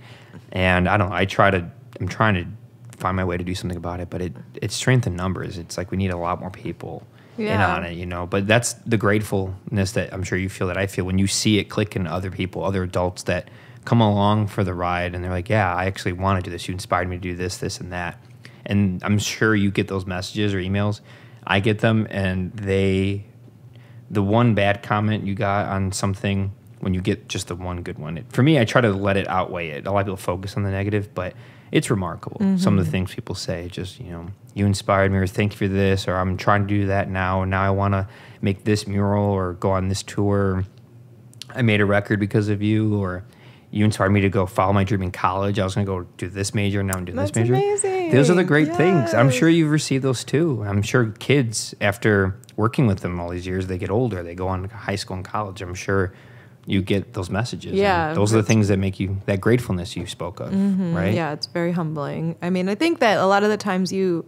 And I don't know, I try to, I'm trying to find my way to do something about it, but it, it's strength in numbers. It's like we need a lot more people yeah. in on it, you know. But that's the gratefulness that I'm sure you feel that I feel when you see it click in other people, other adults that come along for the ride, and they're like, yeah, I actually want to do this. You inspired me to do this, this, and that. And I'm sure you get those messages or emails. I get them, and they, the one bad comment you got on something, when you get just the one good one, it, for me, I try to let it outweigh it. A lot of people focus on the negative, but it's remarkable. Mm-hmm. Some of the things people say, just, you know, you inspired me, or thank you for this, or I'm trying to do that now, and now I want to make this mural or go on this tour. I made a record because of you, or you inspired me to go follow my dream in college. I was going to go do this major, and now I'm doing That's this major. That's amazing. Those are the great yes. things. I'm sure you've received those too. I'm sure kids, after working with them all these years, they get older. They go on to high school and college. I'm sure you get those messages. Yeah. Those are the things that make you, that gratefulness you spoke of, mm-hmm. right? Yeah, it's very humbling. I mean, I think that a lot of the times you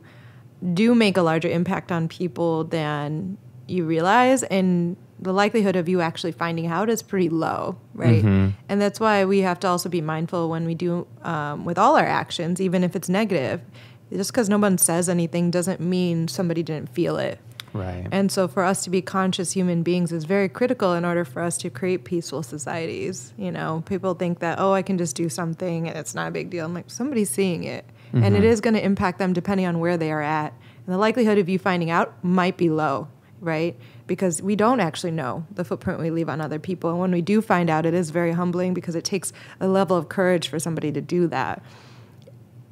do make a larger impact on people than you realize, and the likelihood of you actually finding out is pretty low, right? Mm-hmm. And that's why we have to also be mindful when we do um, with all our actions, even if it's negative. Just because no one says anything doesn't mean somebody didn't feel it. Right. And so for us to be conscious human beings is very critical in order for us to create peaceful societies. You know, people think that, oh, I can just do something and it's not a big deal. I'm like, somebody's seeing it. Mm-hmm. And it is going to impact them depending on where they are at. And the likelihood of you finding out might be low, right? Because we don't actually know the footprint we leave on other people. And when we do find out, it is very humbling because it takes a level of courage for somebody to do that.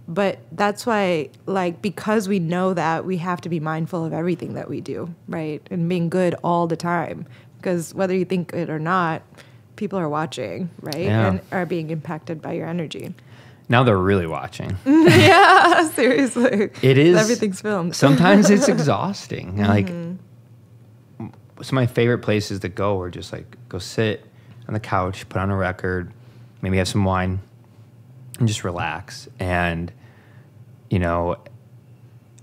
But that's why, like, because we know that, we have to be mindful of everything that we do, right? And being good all the time. Because whether you think it or not, people are watching, right? Yeah. And are being impacted by your energy. Now they're really watching. Yeah, seriously. It is. Everything's filmed. Sometimes it's exhausting. Like, mm-hmm. some of my favorite places to go are just like go sit on the couch, put on a record, maybe have some wine, and just relax. And, you know,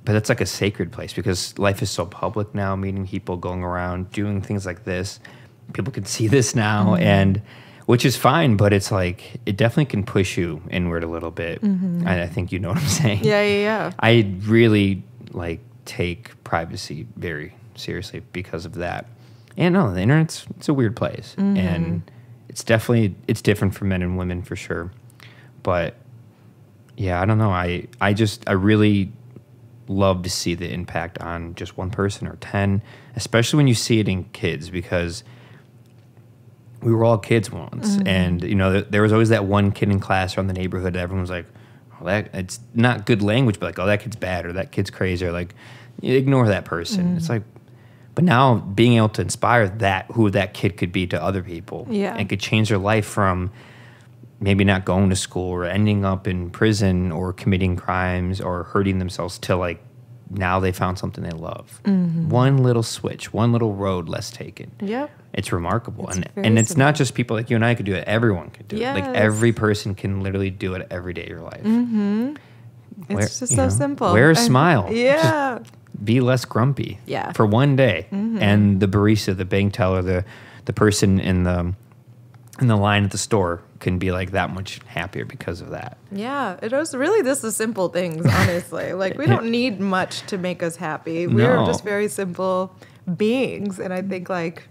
but that's like a sacred place because life is so public now, meeting people, going around, doing things like this. People can see this now, mm-hmm. and which is fine, but it's like it definitely can push you inward a little bit. Mm-hmm. I, I think you know what I'm saying. Yeah, yeah, yeah. I really, like, take privacy very seriously because of that. And no, the internet's it's a weird place, mm-hmm. and it's definitely it's different for men and women for sure. But yeah, I don't know. I I just I really love to see the impact on just one person or ten, especially when you see it in kids, because we were all kids once, mm-hmm. and you know th there was always that one kid in class around the neighborhood that everyone was like, oh, that it's not good language, but like, oh, that kid's bad or that kid's crazy, or like, ignore that person. Mm-hmm. It's like. But now being able to inspire that, who that kid could be to other people, yeah. and could change their life from maybe not going to school or ending up in prison or committing crimes or hurting themselves till like now they found something they love. Mm-hmm. One little switch, one little road less taken. Yep. It's remarkable. It's and and it's similar. Not just people like you and I could do it. Everyone could do yes. it. Like every person can literally do it every day of your life. Mm-hmm. It's wear, just so know, simple. Wear a smile. I, yeah. Just, be less grumpy yeah. for one day. Mm-hmm. And the barista, the bank teller, the the person in the in the line at the store can be like that much happier because of that. Yeah, it was really just the simple things, honestly. Like we don't need much to make us happy. We're no. just very simple beings. And I think like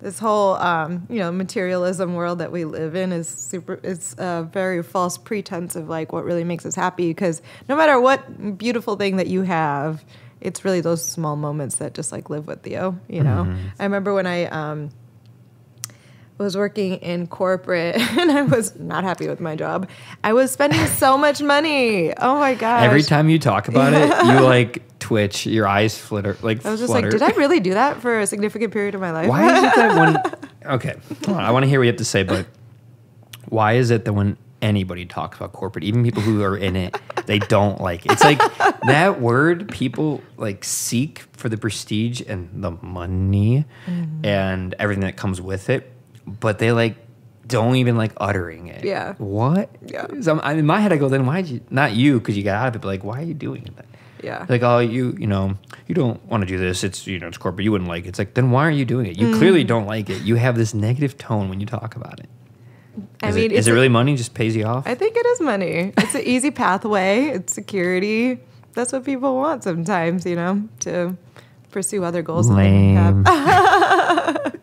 this whole um, you know, materialism world that we live in is super. It's a very false pretense of like what really makes us happy, because no matter what beautiful thing that you have, it's really those small moments that just like live with you, you know? Mm-hmm. I remember when I um, was working in corporate and I was not happy with my job. I was spending so much money. Oh my gosh. Every time you talk about yeah. it, you like twitch, your eyes flutter. Like I was just flutter. Like, did I really do that for a significant period of my life? Why is it that when, okay, hold on, I wanna hear what you have to say, but why is it that when anybody talks about corporate, even people who are in it, they don't like it. It's like that word people like seek for the prestige and the money mm. and everything that comes with it, but they like don't even like uttering it. Yeah. What? Yeah. So I'm, in my head, I go, then why did you, not you, because you got out of it, but like, why are you doing it then? Yeah. Like, oh, you, you know, you don't want to do this. It's, you know, it's corporate. You wouldn't like it. It's like, then why are you doing it? You mm. clearly don't like it. You have this negative tone when you talk about it. I is mean, it, is it really money? Just pays you off? I think it is money. It's an easy pathway. It's security. That's what people want sometimes, you know, to pursue other goals. Lame. That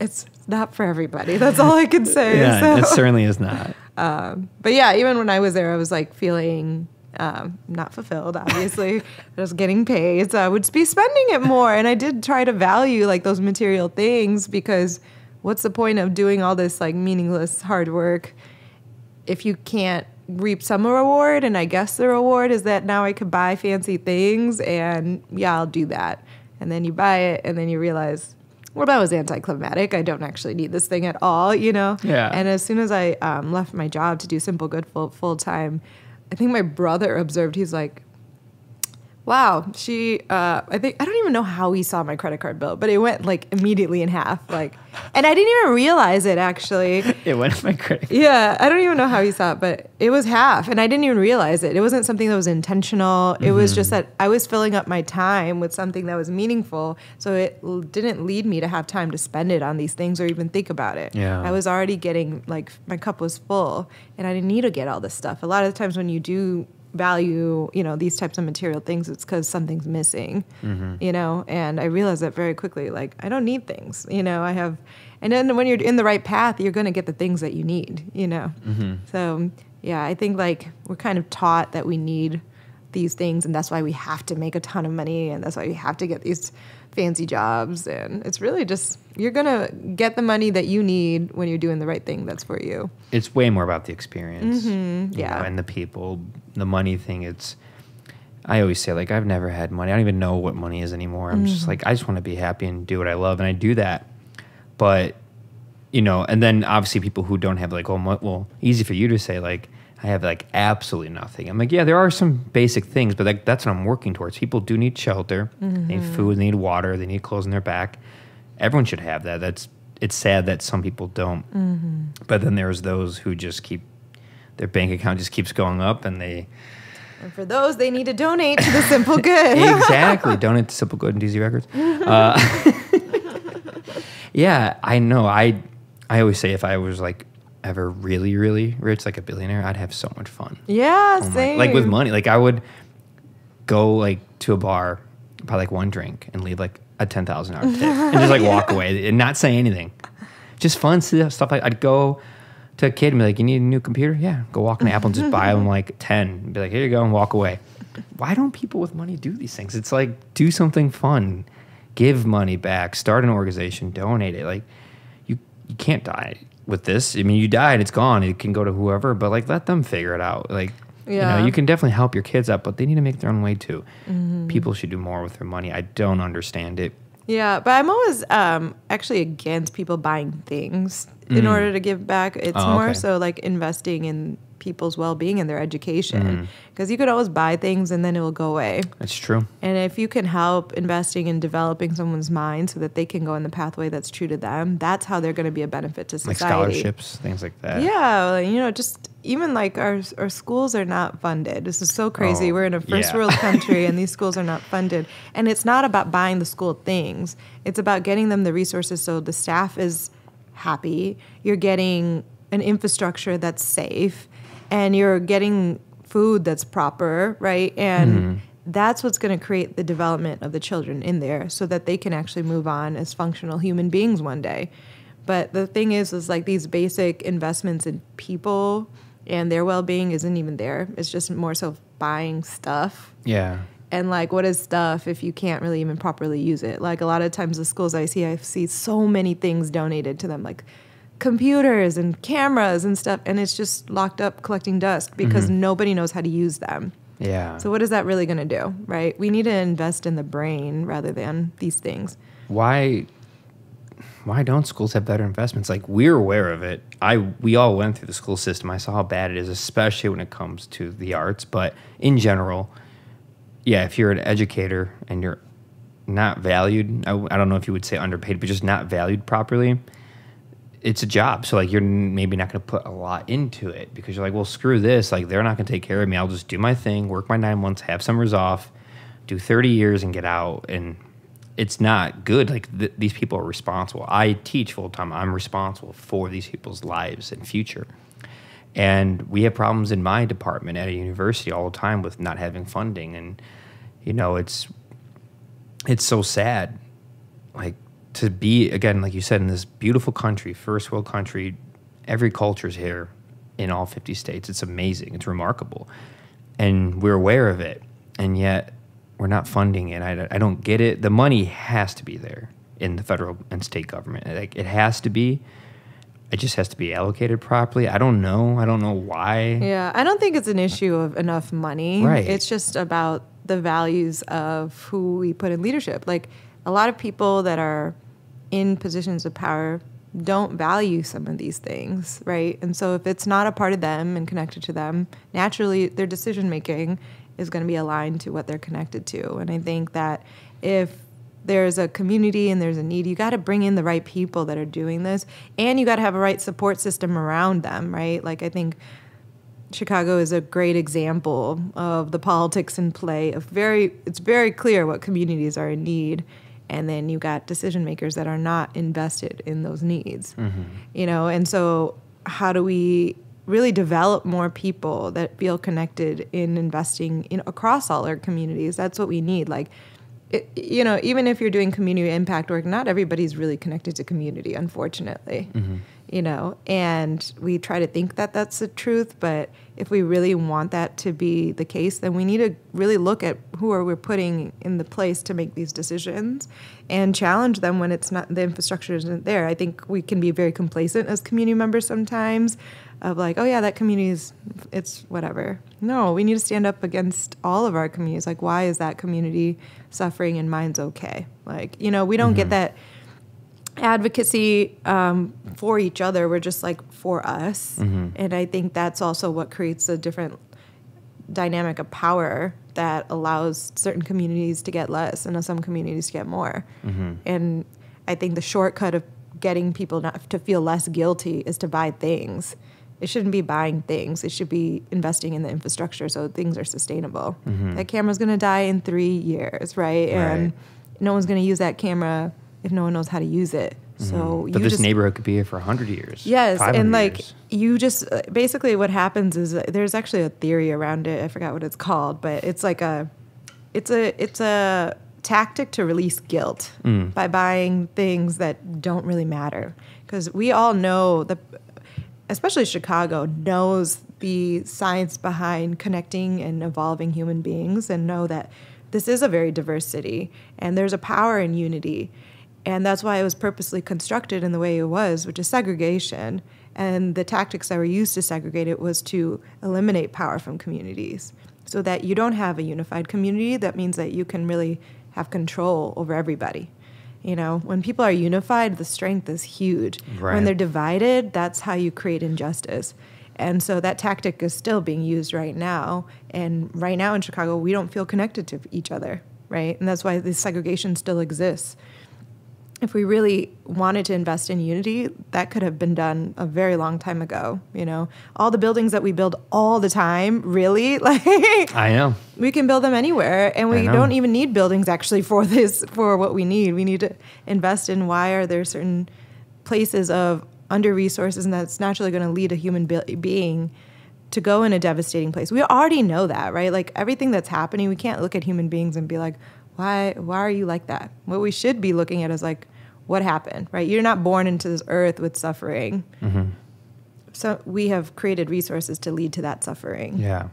it's not for everybody. That's all I can say. Yeah, so. It certainly is not. Um, but yeah, even when I was there, I was like feeling um, not fulfilled, obviously. I was getting paid, so I would be spending it more. And I did try to value like those material things, because what's the point of doing all this like meaningless hard work if you can't reap some reward? And I guess the reward is that now I could buy fancy things, and yeah, I'll do that. And then you buy it, and then you realize, well, that was anticlimactic. I don't actually need this thing at all, you know? Yeah. And as soon as I um, left my job to do Simple Good full, full time, I think my brother observed, he's like, wow, she, uh, I think, I don't even know how he saw my credit card bill, but it went like immediately in half. Like, and I didn't even realize it actually. It went in my credit card. Yeah. I don't even know how he saw it, but it was half, and I didn't even realize it. It wasn't something that was intentional. Mm-hmm. It was just that I was filling up my time with something that was meaningful. So it l- didn't lead me to have time to spend it on these things or even think about it. Yeah. I was already getting like, my cup was full, and I didn't need to get all this stuff. A lot of the times when you do value, you know, these types of material things, it's because something's missing, mm-hmm. you know, and I realized that very quickly, like, I don't need things, you know, I have, and then when you're in the right path, you're going to get the things that you need, you know, mm-hmm. so, yeah, I think, like, we're kind of taught that we need these things, and that's why we have to make a ton of money, and that's why we have to get these fancy jobs, and it's really just, you're going to get the money that you need when you're doing the right thing that's for you. It's way more about the experience, mm-hmm. yeah, know, and the people. The money thing, it's, I always say, like, I've never had money. I don't even know what money is anymore. I'm mm. just like, I just want to be happy and do what I love, and I do that. But, you know, and then obviously people who don't have, like, oh, well, easy for you to say, like, I have, like, absolutely nothing. I'm like, yeah, there are some basic things, but like, that's what I'm working towards. People do need shelter, mm-hmm. they need food, they need water, they need clothes on their back. Everyone should have that. That's, it's sad that some people don't. Mm-hmm. But then there's those who just keep, their bank account just keeps going up, and they... And for those, they need to donate to the Simple Good. Exactly. Donate to Simple Good and D Z Records. Uh, yeah, I know. I I always say if I was, like, ever really, really rich, like a billionaire, I'd have so much fun. Yeah, oh same. My, like, with money. Like, I would go, like, to a bar, buy, like, one drink, and leave, like, a ten thousand dollars tip. And just, like, yeah. walk away and not say anything. Just fun stuff. Like, I'd go... to a kid and be like, you need a new computer? Yeah, go walk in Apple and just buy them like ten. And be like, here you go, and walk away. Why don't people with money do these things? It's like, do something fun. Give money back. Start an organization. Donate it. Like, you you can't die with this. I mean, you die and it's gone. It can go to whoever, but like, let them figure it out. Like, yeah. you know, you can definitely help your kids out, but they need to make their own way too. Mm-hmm. People should do more with their money. I don't understand it. Yeah, but I'm always um, actually against people buying things in mm. order to give back. It's oh, more okay. so like investing in people's well-being and their education, because mm. you could always buy things and then it will go away. That's true. And if you can help investing in developing someone's mind so that they can go in the pathway that's true to them, that's how they're going to be a benefit to society. Like scholarships, things like that. Yeah, like, you know, just even like our our schools are not funded. This is so crazy. Oh, we're in a first yeah. world country and these schools are not funded. And it's not about buying the school things. It's about getting them the resources so the staff is happy. You're getting an infrastructure that's safe. And you're getting food that's proper, right? And mm-hmm. that's what's going to create the development of the children in there so that they can actually move on as functional human beings one day. But the thing is, is like these basic investments in people and their well-being isn't even there. It's just more so buying stuff. Yeah. And like, what is stuff if you can't really even properly use it? Like a lot of times the schools I see, I see so many things donated to them, like computers and cameras and stuff, and it's just locked up collecting dust because mm-hmm. nobody knows how to use them. Yeah. So what is that really going to do, right? We need to invest in the brain rather than these things. Why why don't schools have better investments? Like, we're aware of it. I we all went through the school system. I saw how bad it is, especially when it comes to the arts, but in general, yeah, if you're an educator and you're not valued, I, I don't know if you would say underpaid, but just not valued properly, it's a job. So like, you're maybe not going to put a lot into it because you're like, well, screw this. Like, they're not going to take care of me. I'll just do my thing, work my nine months, have summers off, do thirty years and get out. And it's not good. Like th- these people are responsible. I teach full time. I'm responsible for these people's lives and future. And we have problems in my department at a university all the time with not having funding. And, you know, it's, it's so sad, like, to be, again, like you said, in this beautiful country, first world country, every culture's here in all fifty states. It's amazing. It's remarkable. And we're aware of it, and yet we're not funding it. I, I don't get it. The money has to be there in the federal and state government. Like, it has to be. It just has to be allocated properly. I don't know. I don't know why. Yeah, I don't think it's an issue of enough money. Right. It's just about the values of who we put in leadership. Like, a lot of people that are in positions of power don't value some of these things, right? And so if it's not a part of them and connected to them, naturally their decision-making is going to be aligned to what they're connected to. And I think that if there's a community and there's a need, you got to bring in the right people that are doing this, and you got to have a right support system around them, right? Like, I think Chicago is a great example of the politics in play. Of very, it's very clear what communities are in need, and then you got decision makers that are not invested in those needs, mm-hmm. you know? And so how do we really develop more people that feel connected in investing in across all our communities? That's what we need. Like, it, you know, even if you're doing community impact work, not everybody's really connected to community, unfortunately, mm-hmm. you know, and we try to think that that's the truth. But if we really want that to be the case, then we need to really look at who are we're putting in the place to make these decisions and challenge them when it's not, the infrastructure isn't there. I think we can be very complacent as community members sometimes of like, oh yeah, that community's, it's whatever. No, we need to stand up against all of our communities. Like, why is that community suffering and mine's okay? Like, you know, we don't mm-hmm. get that advocacy um, for each other. We're just like, for us. Mm-hmm. And I think that's also what creates a different dynamic of power that allows certain communities to get less and some communities to get more. Mm-hmm. And I think the shortcut of getting people not to feel less guilty is to buy things. It shouldn't be buying things. It should be investing in the infrastructure so things are sustainable. Mm-hmm. That camera's going to die in three years, right? right. And no one's going to use that camera if no one knows how to use it. Mm-hmm. So, But you this just, neighborhood could be here for a hundred years. Yes, and like years. you just, basically what happens is, there's actually a theory around it. I forgot what it's called, but it's like a, it's a, it's a tactic to release guilt mm. by buying things that don't really matter. Because we all know the... especially Chicago, knows the science behind connecting and evolving human beings, and know that this is a very diverse city and there's a power in unity. And that's why it was purposely constructed in the way it was, which is segregation. And the tactics that were used to segregate it was to eliminate power from communities so that you don't have a unified community. That means that you can really have control over everybody. You know, when people are unified, the strength is huge. Right. When they're divided, that's how you create injustice. And so that tactic is still being used right now. And right now in Chicago, we don't feel connected to each other, right? And that's why this segregation still exists. If we really wanted to invest in unity, that could have been done a very long time ago. You know, all the buildings that we build all the time, really, like I know we can build them anywhere, and we don't even need buildings actually for this, for what we need. We need to invest in why are there certain places of under-resources, and that's naturally going to lead a human be being to go in a devastating place. We already know that, right? Like everything that's happening, we can't look at human beings and be like, why, why are you like that? What we should be looking at is like, what happened, right? You're not born into this earth with suffering. Mm-hmm. So we have created resources to lead to that suffering. Yeah.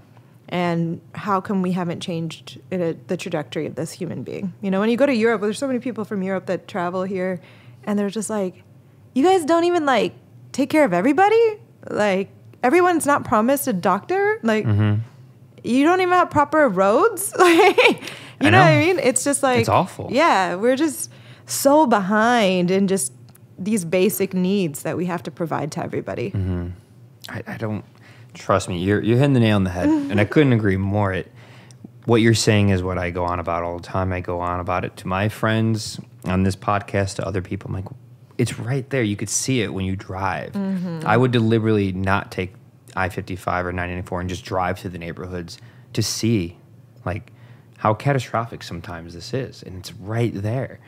And how come we haven't changed it, the trajectory of this human being? You know, when you go to Europe, well, there's so many people from Europe that travel here, and they're just like, you guys don't even like take care of everybody? Like everyone's not promised a doctor? Like mm-hmm. you don't even have proper roads? Like, you know, know what I mean? It's just like... it's awful. Yeah, we're just... so behind in just these basic needs that we have to provide to everybody. Mm-hmm. I, I don't, trust me, you're, you're hitting the nail on the head, and I couldn't agree more. It, what you're saying is what I go on about all the time. I go on about it to my friends on this podcast, to other people. I'm like, it's right there. You could see it when you drive. Mm-hmm. I would deliberately not take I fifty-five or I ninety-four and just drive through the neighborhoods to see like how catastrophic sometimes this is, and it's right there.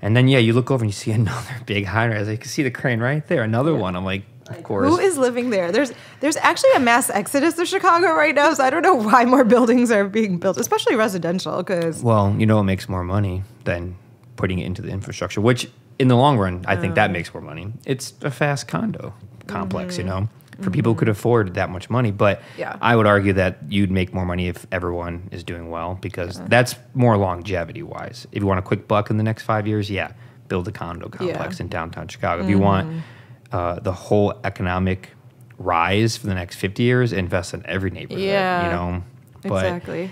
And then, yeah, you look over and you see another big high-rise. I can see the crane right there, another yeah. one. I'm like, Of course. Who is living there? There's there's actually a mass exodus of Chicago right now, so I don't know why more buildings are being built, especially residential. Because well, you know, it makes more money than putting it into the infrastructure, which in the long run, I oh. think that makes more money. It's a fast condo complex, mm-hmm. you know, for mm-hmm. people who could afford that much money. But yeah. I would argue that you'd make more money if everyone is doing well, because yeah. that's more longevity-wise. If you want a quick buck in the next five years, yeah, build a condo complex yeah. in downtown Chicago. If you mm-hmm. want... Uh, the whole economic rise for the next fifty years, invest in every neighborhood, yeah, you know? But exactly.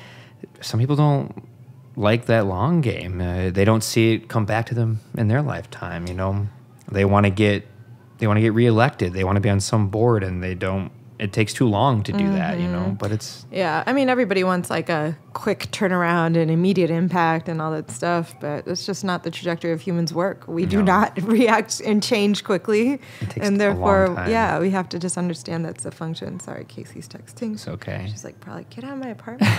some people don't like that long game. Uh, they don't see it come back to them in their lifetime, you know? They want to get, they want to get reelected. They want to be on some board, and they don't, it takes too long to do mm-hmm. that, you know? But it's... Yeah, I mean, everybody wants like a quick turnaround and immediate impact and all that stuff, but it's just not the trajectory of humans' work. We no. do not react and change quickly. It takes and therefore, a long time. Yeah, we have to just understand that's a function. Sorry, Casey's texting. It's okay. She's like, probably, get out of my apartment.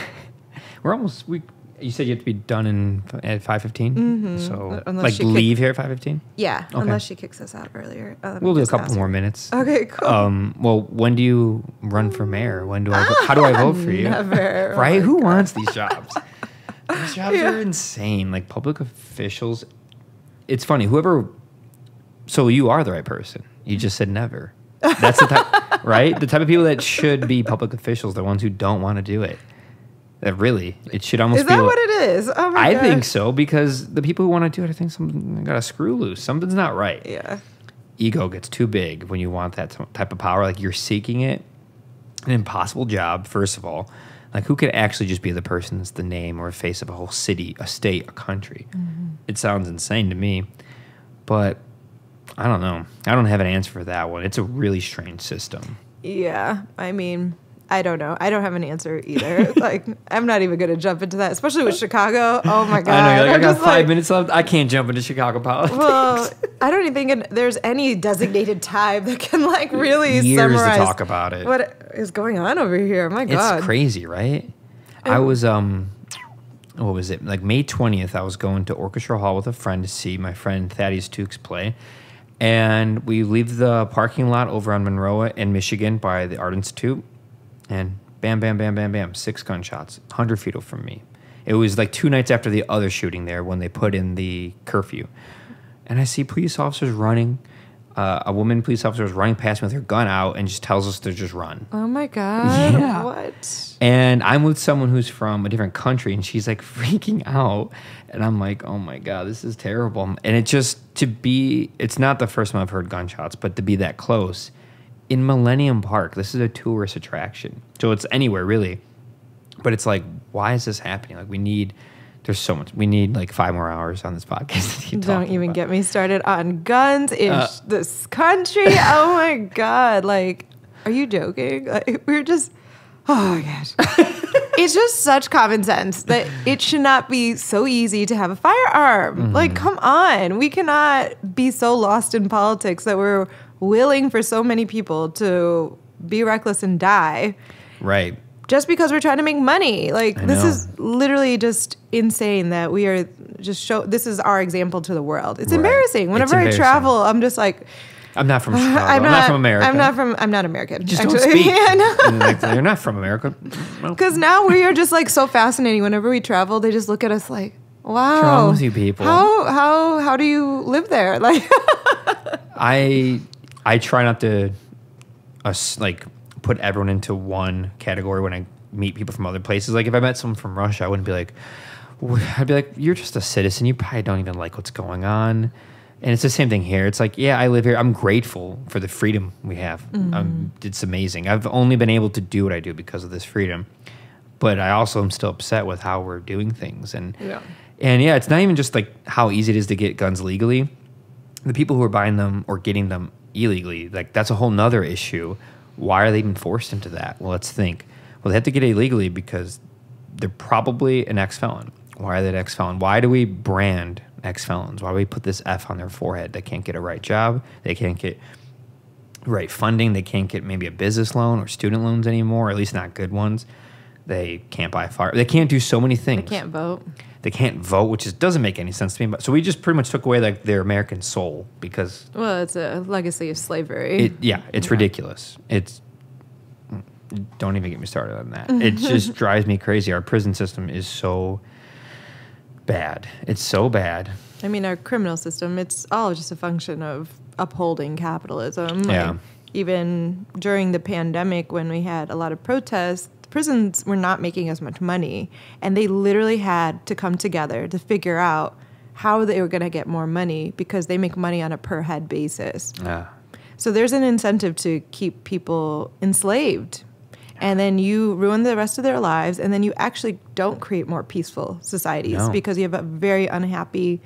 We're almost, we, you said you have to be done in at five fifteen? Mm-hmm. So, unless like, she leave here at five fifteen? Yeah, okay. Unless she kicks us out earlier. Um, we'll do a couple more minutes. Okay, cool. Um, well, when do you run for mayor? When do I? Ah, how do I vote for you? Never. Right? Oh Who God. wants these jobs? These jobs yeah. are insane. Like, public officials. It's funny. Whoever. So you are the right person. You just said never. That's the type, right? The type of people that should be public officials, the ones who don't want to do it. That really, it should almost be. Is that be like, what it is? Oh my I gosh. think so, because the people who want to do it, I think something got a screw loose. Something's not right. Yeah. Ego gets too big when you want that type of power. Like, you're seeking it, an impossible job, first of all. Like, who could actually just be the person that's the name or face of a whole city, a state, a country? Mm-hmm. It sounds insane to me, but I don't know. I don't have an answer for that one. It's a really strange system. Yeah, I mean... I don't know. I don't have an answer either. Like, I'm not even going to jump into that, especially with Chicago. Oh, my God. I know. Like, I got five like, minutes left. I can't jump into Chicago politics. Well, I don't even think there's any designated time that can, like, really Years summarize. Years to talk about it. What is going on over here? My God. It's crazy, right? Um, I was, um, what was it? Like, May twentieth, I was going to Orchestra Hall with a friend to see my friend Thaddeus Tukes play. And we leave the parking lot over on Monroe in Michigan by the Art Institute. And bam, bam, bam, bam, bam, six gunshots, one hundred feet from me. It was like two nights after the other shooting there when they put in the curfew. And I see police officers running. Uh, a woman police officer was running past me with her gun out and just tells us to just run. Oh, my God. Yeah. What? And I'm with someone who's from a different country, and she's, like, freaking out. And I'm like, oh, my God, this is terrible. And it just to be – it's not the first time I've heard gunshots, but to be that close – in Millennium Park, this is a tourist attraction. So it's anywhere, really. But it's like, why is this happening? Like, we need, there's so much. We need, like, five more hours on this podcast. Don't even about. get me started on guns in uh, this country. Oh, my God. Like, are you joking? Like, we're just, oh, my gosh. It's just such common sense that it should not be so easy to have a firearm. Mm-hmm. Like, come on. We cannot be so lost in politics that we're willing for so many people to be reckless and die. Right. Just because we're trying to make money. Like, I this know. is literally just insane that we are just show. This is our example to the world. It's right. embarrassing. Whenever it's embarrassing. I travel, I'm just like... I'm not from Chicago. I'm not, I'm not from America. I'm not from... I'm not American. Just actually. don't speak. Yeah, no. Like, you're not from America. Because well. now we are just, like, so fascinating. Whenever we travel, they just look at us like, wow. What's wrong with you people? How, how, how do you live there? Like... I... I try not to, uh, like, put everyone into one category when I meet people from other places. Like, if I met someone from Russia, I wouldn't be like, I'd be like, you're just a citizen. You probably don't even like what's going on. And it's the same thing here. It's like, yeah, I live here. I'm grateful for the freedom we have. Mm-hmm. um, it's amazing. I've only been able to do what I do because of this freedom. But I also am still upset with how we're doing things. And, yeah. and yeah, it's not even just, like, how easy it is to get guns legally. The people who are buying them or getting them illegally, like, that's a whole nother issue. Why are they even forced into that? Well, let's think. Well, they have to get it illegally because they're probably an ex-felon. Why are they an ex-felon? Why do we brand ex-felons? Why do we put this F on their forehead? They can't get a right job. They can't get right funding. They can't get maybe a business loan or student loans anymore, or at least not good ones. They can't buy a fire. They can't do so many things. They can't vote. They can't vote, which is, doesn't make any sense to me. But so we just pretty much took away like their American soul because. Well, it's a legacy of slavery. It, yeah, it's yeah. ridiculous. It's. Don't even get me started on that. It just drives me crazy. Our prison system is so bad. It's so bad. I mean, our criminal system, it's all just a function of upholding capitalism. Yeah. Like, even during the pandemic when we had a lot of protests, prisons were not making as much money. And they literally had to come together to figure out how they were going to get more money because they make money on a per head basis. Yeah. So there's an incentive to keep people enslaved. And then you ruin the rest of their lives, and then you actually don't create more peaceful societies no. because you have a very unhappy,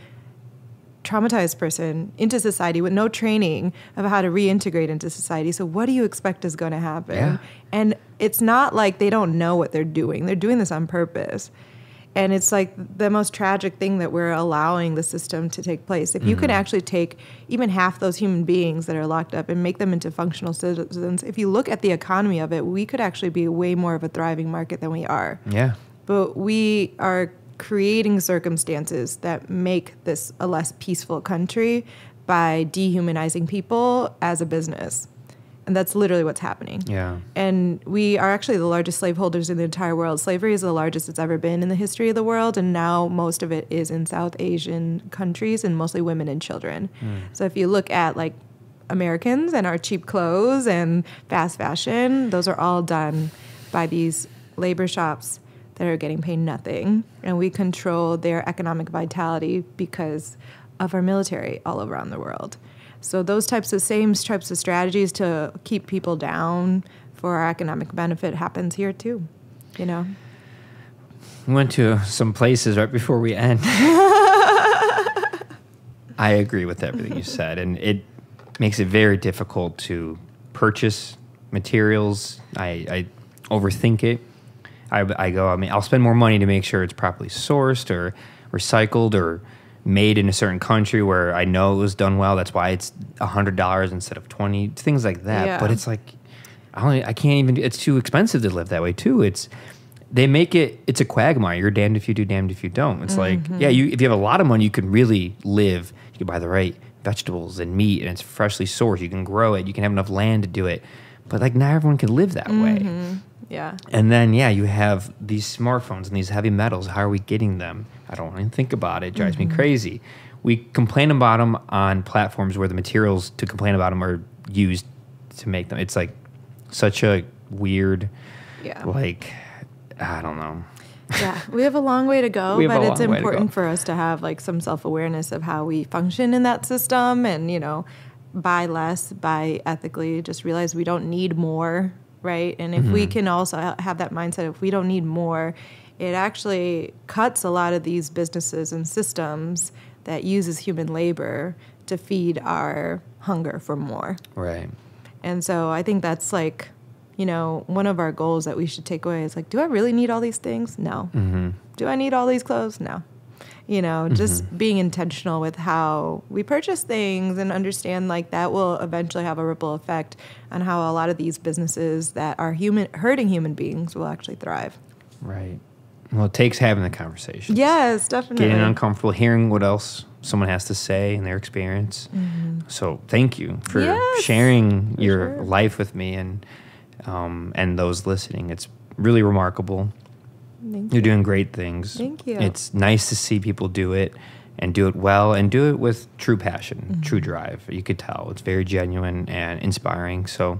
traumatized person into society with no training of how to reintegrate into society. So what do you expect is going to happen? Yeah. And it's not like they don't know what they're doing. They're doing this on purpose. And it's like the most tragic thing that we're allowing the system to take place. If you mm-hmm. could actually take even half those human beings that are locked up and make them into functional citizens, if you look at the economy of it, we could actually be way more of a thriving market than we are. Yeah. But we are creating circumstances that make this a less peaceful country by dehumanizing people as a business. And that's literally what's happening. Yeah. And we are actually the largest slaveholders in the entire world. Slavery is the largest it's ever been in the history of the world, and now most of it is in South Asian countries and mostly women and children. Mm. So if you look at like Americans and our cheap clothes and fast fashion, those are all done by these labor shops that are getting paid nothing. And we control their economic vitality because of our military all around the world. So those types of same types of strategies to keep people down for our economic benefit happens here too, you know? We went to some places right before we end. I agree with everything you said, and it makes it very difficult to purchase materials. I, I overthink it. I, I go, I mean, I'll spend more money to make sure it's properly sourced or recycled or made in a certain country where I know it was done well. That's why it's a hundred dollars instead of twenty, things like that. Yeah. But it's like, I, only, I can't even, it's too expensive to live that way too. It's, they make it, it's a quagmire. You're damned if you do, damned if you don't. It's mm-hmm. like, yeah, you, if you have a lot of money, you can really live. You can buy the right vegetables and meat, and it's freshly sourced. You can grow it. You can have enough land to do it. But like, not everyone can live that mm-hmm. way. Yeah. And then, yeah, you have these smartphones and these heavy metals. How are we getting them? I don't even think about it. It drives mm-hmm. me crazy. We complain about them on platforms where the materials to complain about them are used to make them. It's like such a weird, yeah. like, I don't know. Yeah, we have a long way to go, but it's important for us to have like some self-awareness of how we function in that system and, you know, buy less, buy ethically, just realize we don't need more. Right. And if mm-hmm. we can also have that mindset, if we don't need more, it actually cuts a lot of these businesses and systems that uses human labor to feed our hunger for more. Right. And so I think that's like, you know, one of our goals that we should take away is like, do I really need all these things? No. Mm-hmm. Do I need all these clothes? No. You know, just mm-hmm. being intentional with how we purchase things and understand like that will eventually have a ripple effect on how a lot of these businesses that are human hurting human beings will actually thrive. Right. Well, it takes having the conversation. Yes, definitely. Getting uncomfortable, hearing what else someone has to say and their experience. Mm-hmm. So thank you for yes, sharing for your sure. life with me and um, and those listening. It's really remarkable. Thank You're you. doing great things. Thank you. It's nice to see people do it and do it well and do it with true passion, mm-hmm. true drive. You could tell. It's very genuine and inspiring. So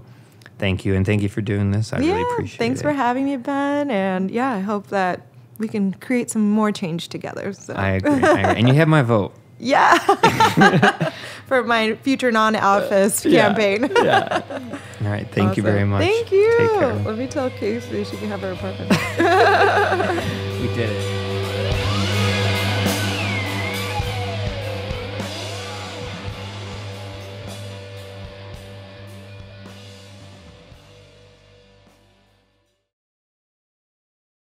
thank you. And thank you for doing this. I yeah, really appreciate thanks it. Thanks for having me, Ben. And yeah, I hope that we can create some more change together. So. I agree. I agree. And you have my vote. Yeah. For my future non-office uh, yeah, campaign. Yeah. All right. Thank awesome. you very much. Thank you. Take care. Let me tell Casey she can have her apartment. We did it.